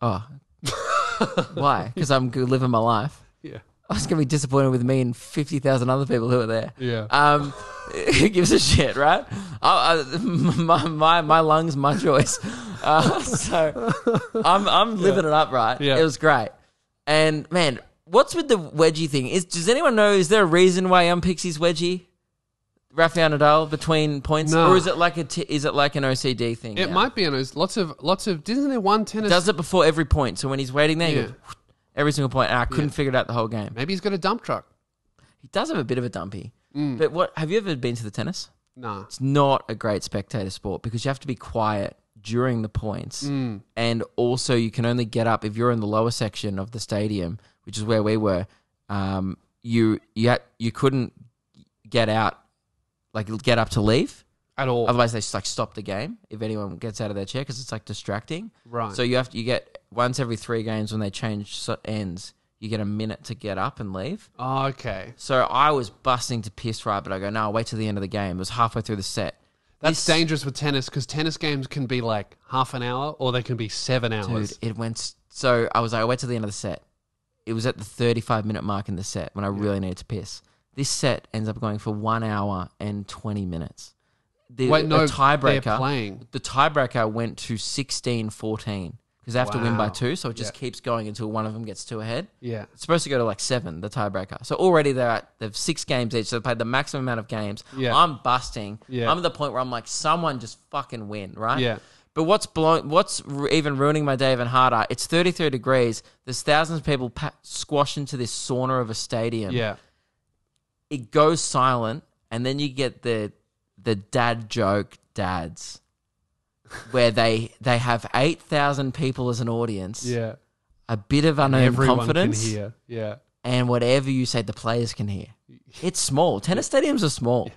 Oh, why? Because I'm living my life. Yeah, I was gonna be disappointed with me and fifty thousand other people who are there. Yeah, um, who gives a shit, right? I, I, my my my lungs, my choice. Uh, so I'm I'm living yeah. it up, right? Yeah, it was great. And man, what's with the wedgie thing? Is does anyone know? Is there a reason why Young Pixie's wedgie? Rafael Nadal between points, no. or is it like a t is it like an O C D thing? It now? might be an O C D. Lots of lots of. Isn't there one tennis? Does it before every point? So when he's waiting there, yeah. he goes, every single point. And I couldn't yeah. figure it out the whole game. Maybe he's got a dump truck. He does have a bit of a dumpy. Mm. But what have you ever been to the tennis? No, nah. It's not a great spectator sport because you have to be quiet during the points. Mm. And also you can only get up if you're in the lower section of the stadium, which is where we were. Um, you you had, you couldn't get out, like get up to leave. At all. Otherwise, they just like stop the game if anyone gets out of their chair because it's like distracting. Right. So you have to, you get once every three games when they change ends, you get a minute to get up and leave. Oh, okay. So I was busting to piss, right? But I go, no, I'll wait till the end of the game. It was halfway through the set. That's this, dangerous with tennis because tennis games can be like half an hour or they can be seven hours. Dude, it went. So I was like, I wait till the end of the set. It was at the thirty-five minute mark in the set when I yeah. really needed to piss. This set ends up going for one hour and twenty minutes. The, Wait, no, tiebreaker, they're playing. The tiebreaker went to sixteen fourteen because they have wow. to win by two, so it just yeah. keeps going until one of them gets two ahead. Yeah. It's supposed to go to like seven, the tiebreaker. So already they're at, they've six games each, so they've played the maximum amount of games. Yeah. I'm busting. Yeah. I'm at the point where I'm like, someone just fucking win, right? Yeah. But what's blowing, what's even ruining my day even harder, it's thirty-three degrees. There's thousands of people pa- squash into this sauna of a stadium. Yeah. It goes silent, and then you get the... the dad joke dads where they they have eight thousand people as an audience. Yeah. A bit of unearned confidence. Can hear. Yeah. And whatever you say, the players can hear. It's small. Tennis stadiums are small. Yeah.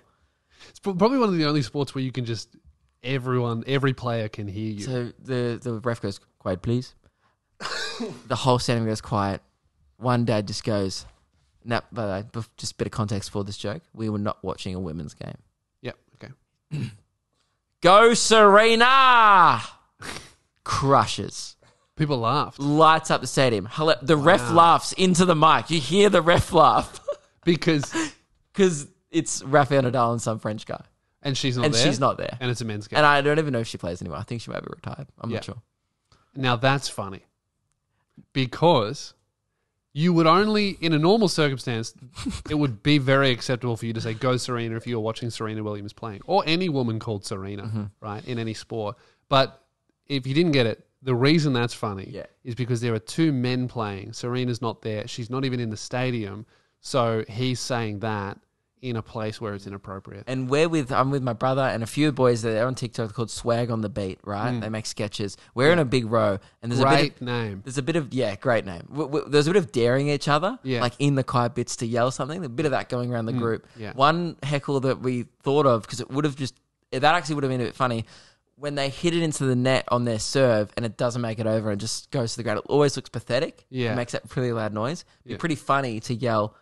It's probably one of the only sports where you can just, everyone, every player can hear you. So the, the ref goes, quiet, please. The whole stadium goes quiet. One dad just goes, no, but just a bit of context for this joke. We were not watching a women's game. Go Serena! Crushes. People laughed. Lights up the stadium. The wow. ref laughs into the mic. You hear the ref laugh. Because Because it's Rafael Nadal and some French guy. And she's not and there. And she's not there. And it's a men's game. And I don't even know if she plays anymore. I think she might be retired. I'm yeah. not sure. Now that's funny. Because you would only, in a normal circumstance, it would be very acceptable for you to say, go Serena, if you were watching Serena Williams playing, or any woman called Serena, mm-hmm. right, in any sport. But if you didn't get it, the reason that's funny yeah. is because there are two men playing. Serena's not there. She's not even in the stadium. So he's saying that in a place where it's inappropriate. And we're with, I'm with my brother and a few boys that are on TikTok called Swag on the Beat, right? Mm. They make sketches. We're yeah. in a big row. And there's great a bit of, name. There's a bit of, yeah, great name. We, we, there's a bit of daring each other, yeah. like in the quiet bits to yell something. A bit of that going around the mm. group. Yeah. One heckle that we thought of, because it would have just, that actually would have been a bit funny, when they hit it into the net on their serve and it doesn't make it over and just goes to the ground. It always looks pathetic. Yeah. It makes that pretty loud noise. It'd yeah. be pretty funny to yell,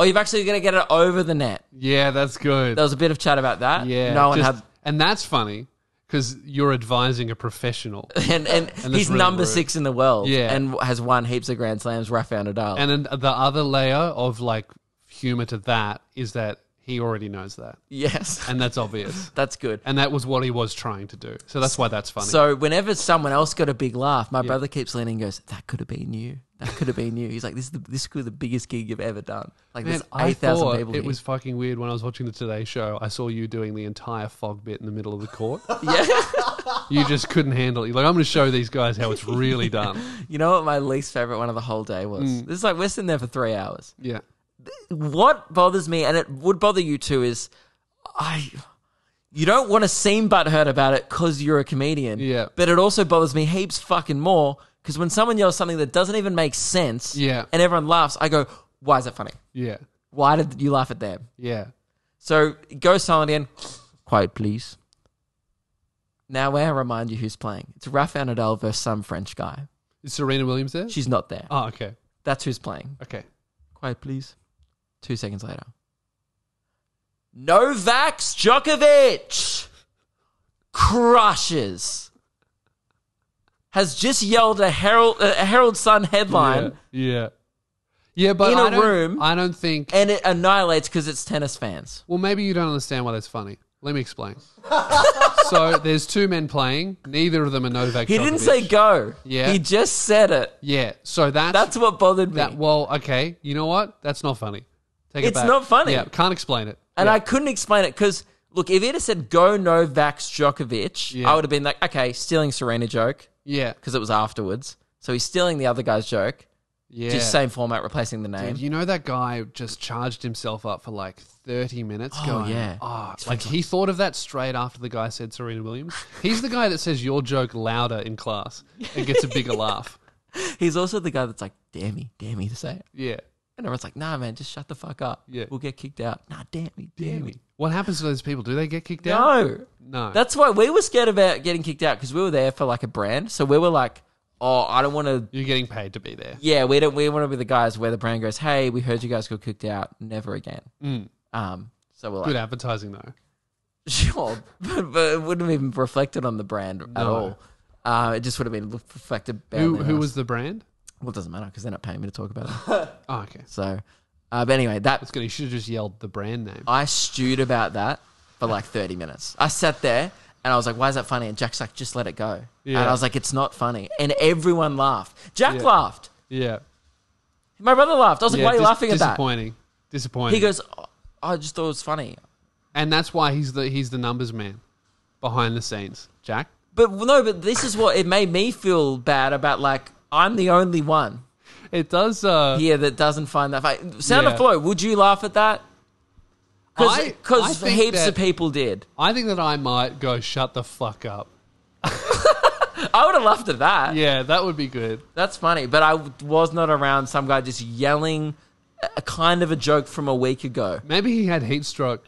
oh, you're actually going to get it over the net. Yeah, that's good. There was a bit of chat about that. Yeah. No one just, had... And that's funny because you're advising a professional. and and, and he's really number rude. six in the world yeah. and has won heaps of Grand Slams, Rafael Nadal. And then the other layer of like humor to that is that he already knows that. Yes. And that's obvious. That's good. And that was what he was trying to do. So that's why that's funny. So whenever someone else got a big laugh, my yeah. brother keeps leaning and goes, that could have been you. That could have been you. He's like, this is the, this could be the biggest gig you've ever done. Like, man, there's eight thousand people it here. Was fucking weird when I was watching the Today Show. I saw you doing the entire fog bit in the middle of the court. Yeah. You just couldn't handle it. You're like, I'm going to show these guys how it's really done. You know what my least favorite one of the whole day was? Mm. This is like, we're sitting there for three hours. Yeah. What bothers me, and it would bother you too, is I... you don't want to seem butthurt about it because you're a comedian. Yeah. But it also bothers me heaps fucking more because when someone yells something that doesn't even make sense yeah. and everyone laughs, I go, why is that funny? Yeah. Why did you laugh at them? Yeah. So go silent again. Quiet, please. Now where I remind you who's playing. It's Rafael Nadal versus some French guy. Is Serena Williams there? She's not there. Oh, okay. That's who's playing. Okay. Quiet, please. Two seconds later. Novak Djokovic crushes. Has just yelled a Herald a Herald Sun headline. Yeah, yeah, yeah but in I a don't, room. I don't think, and it annihilates because it's tennis fans. Well, maybe you don't understand why that's funny. Let me explain. So there's two men playing. Neither of them are Novak. He Djokovic. Didn't say go. Yeah, he just said it. Yeah. So that's that's what bothered me. That, well, okay. You know what? That's not funny. Take it it's back. It's not funny. Yeah, can't explain it. And yeah. I couldn't explain it because, look, if it had said, go Novak Djokovic, yeah. I would have been like, okay, stealing Serena joke. Yeah. Because it was afterwards. So he's stealing the other guy's joke. Yeah. Just same format, replacing the name. Dude, you know that guy just charged himself up for like thirty minutes oh, going, yeah. oh, like he thought of that straight after the guy said Serena Williams. He's the guy that says your joke louder in class and gets a bigger laugh. He's also the guy that's like, damn me, damn me to say it. Yeah. And everyone's like, nah, man, just shut the fuck up. Yeah. We'll get kicked out. Nah, damn me, damn, damn me. me. What happens to those people? Do they get kicked no. out? No. No. That's why we were scared about getting kicked out because we were there for like a brand. So we were like, oh, I don't want to... You're getting paid to be there. Yeah, we don't. We want to be the guys where the brand goes, hey, we heard you guys got kicked out. Never again. Mm. Um, so we're Good like... Good advertising, though. Sure. But, but it wouldn't have even reflected on the brand no. at all. Uh, it just would have been reflected... Who, who was the brand? Well, it doesn't matter because they're not paying me to talk about it. Oh, okay. So, uh, but anyway, that... That's good. You should have just yelled the brand name. I stewed about that for like thirty minutes. I sat there... And I was like, why is that funny? And Jack's like, just let it go. Yeah. And I was like, it's not funny. And everyone laughed. Jack yeah. laughed. Yeah. My brother laughed. I was like, yeah, why are you dis- laughing at that? Disappointing. Disappointing. He goes, oh, I just thought it was funny. And that's why he's the he's the numbers man behind the scenes. Jack? But no, but this is what it made me feel bad about. Like, I'm the only one. It does. Uh, here that doesn't find that funny. Sound yeah. of Flow, would you laugh at that? Because heaps that, of people did. I think that I might go, shut the fuck up. I would have laughed at that. Yeah, that would be good. That's funny. But I was not around some guy just yelling a kind of a joke from a week ago. Maybe he had heat stroke.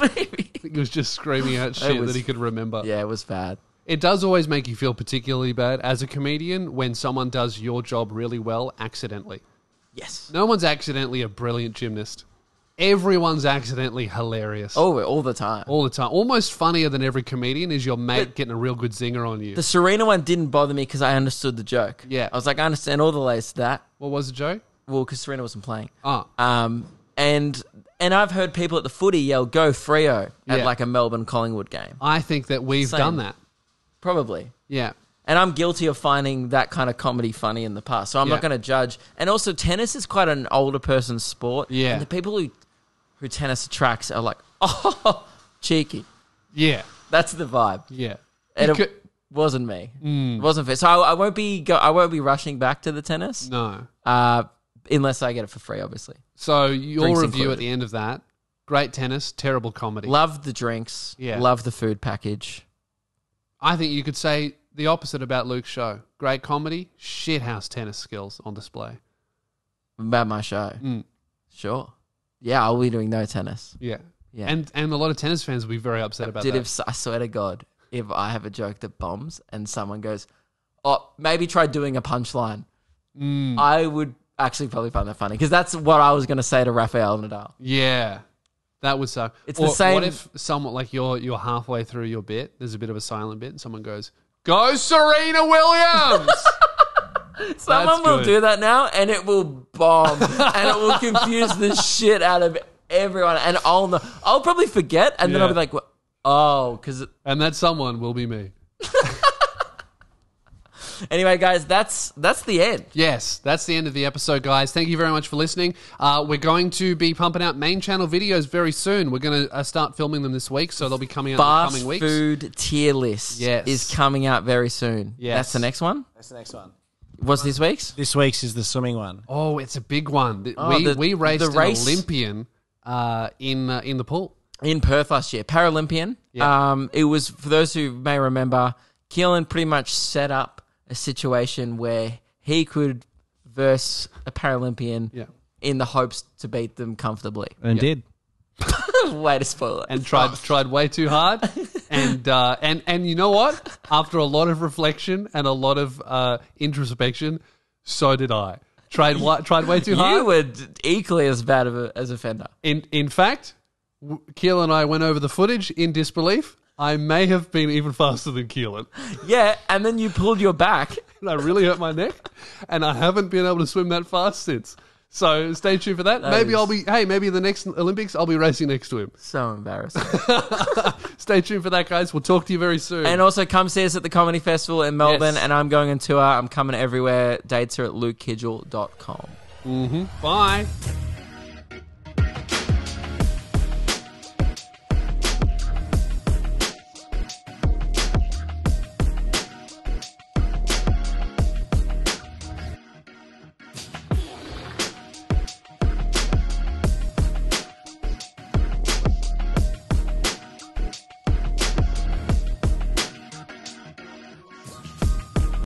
Maybe. He was just screaming out shit was, that he could remember. Yeah, it was bad. It does always make you feel particularly bad as a comedian when someone does your job really well accidentally. Yes. No one's accidentally a brilliant gymnast. Everyone's accidentally hilarious. Oh, all the time. All the time. Almost funnier than every comedian is your mate but getting a real good zinger on you. The Serena one didn't bother me because I understood the joke. Yeah. I was like, I understand all the layers to that. What was the joke? Well, because Serena wasn't playing. Oh. Um, and and I've heard people at the footy yell, go Freo at yeah. like a Melbourne Collingwood game. I think that we've Same. done that. Probably. Yeah. And I'm guilty of finding that kind of comedy funny in the past. So I'm yeah. not going to judge. And also tennis is quite an older person's sport. Yeah. And the people who... who tennis attracts are like, oh, cheeky. Yeah. That's the vibe. Yeah. And it could... wasn't me. Mm. It wasn't fair. So I, I won't be go, I won't be rushing back to the tennis. No. Uh, unless I get it for free, obviously. So your drinks review included. At the end of that, great tennis, terrible comedy. Love the drinks. Yeah. Love the food package. I think you could say the opposite about Luke's show. Great comedy, shithouse tennis skills on display. About my show. Mm. Sure. Yeah, I'll be doing no tennis. Yeah. yeah. And and a lot of tennis fans will be very upset about Dude, that. If, I swear to God, if I have a joke that bombs and someone goes, oh, maybe try doing a punchline, mm. I would actually probably find that funny because that's what I was going to say to Rafael Nadal. Yeah. That would suck. It's or the same. What if someone, like you're, you're halfway through your bit, there's a bit of a silent bit and someone goes, go Serena Williams! Someone will do that now and it will bomb and it will confuse the shit out of everyone and I'll know, I'll probably forget and yeah. then I'll be like, oh, because... And that someone will be me. Anyway, guys, that's that's the end. Yes, that's the end of the episode, guys. Thank you very much for listening. Uh, we're going to be pumping out main channel videos very soon. We're going to uh, start filming them this week, so they'll be coming out Fast in the coming weeks. Fast food tier list yes. is coming out very soon. Yes. That's the next one? That's the next one. What's this week's? This week's is the swimming one. Oh, it's a big one. Oh, we the, we raced the race. an Olympian uh, in uh, in the pool. In Perth last year. Paralympian. Yeah. Um, it was, for those who may remember, Keelan pretty much set up a situation where he could verse a Paralympian yeah. in the hopes to beat them comfortably. And yeah. did. Way to spoil it. And tried tried way too hard. And uh, and and you know what? After a lot of reflection and a lot of uh, introspection, so did I. Tried wa- tried way too hard. You were equally as bad of a, as a fender. In in fact, Keelan and I went over the footage in disbelief. I may have been even faster than Keelan. Yeah, and then you pulled your back. And I really hurt my neck. And I haven't been able to swim that fast since. So stay tuned for that. that maybe I'll be, hey, maybe in the next Olympics, I'll be racing next to him. So embarrassing. Stay tuned for that, guys. We'll talk to you very soon. And also come see us at the Comedy Festival in Melbourne. Yes. And I'm going on tour. I'm coming everywhere. Dates are at Luke Kidgell dot com. Mm-hmm. Bye.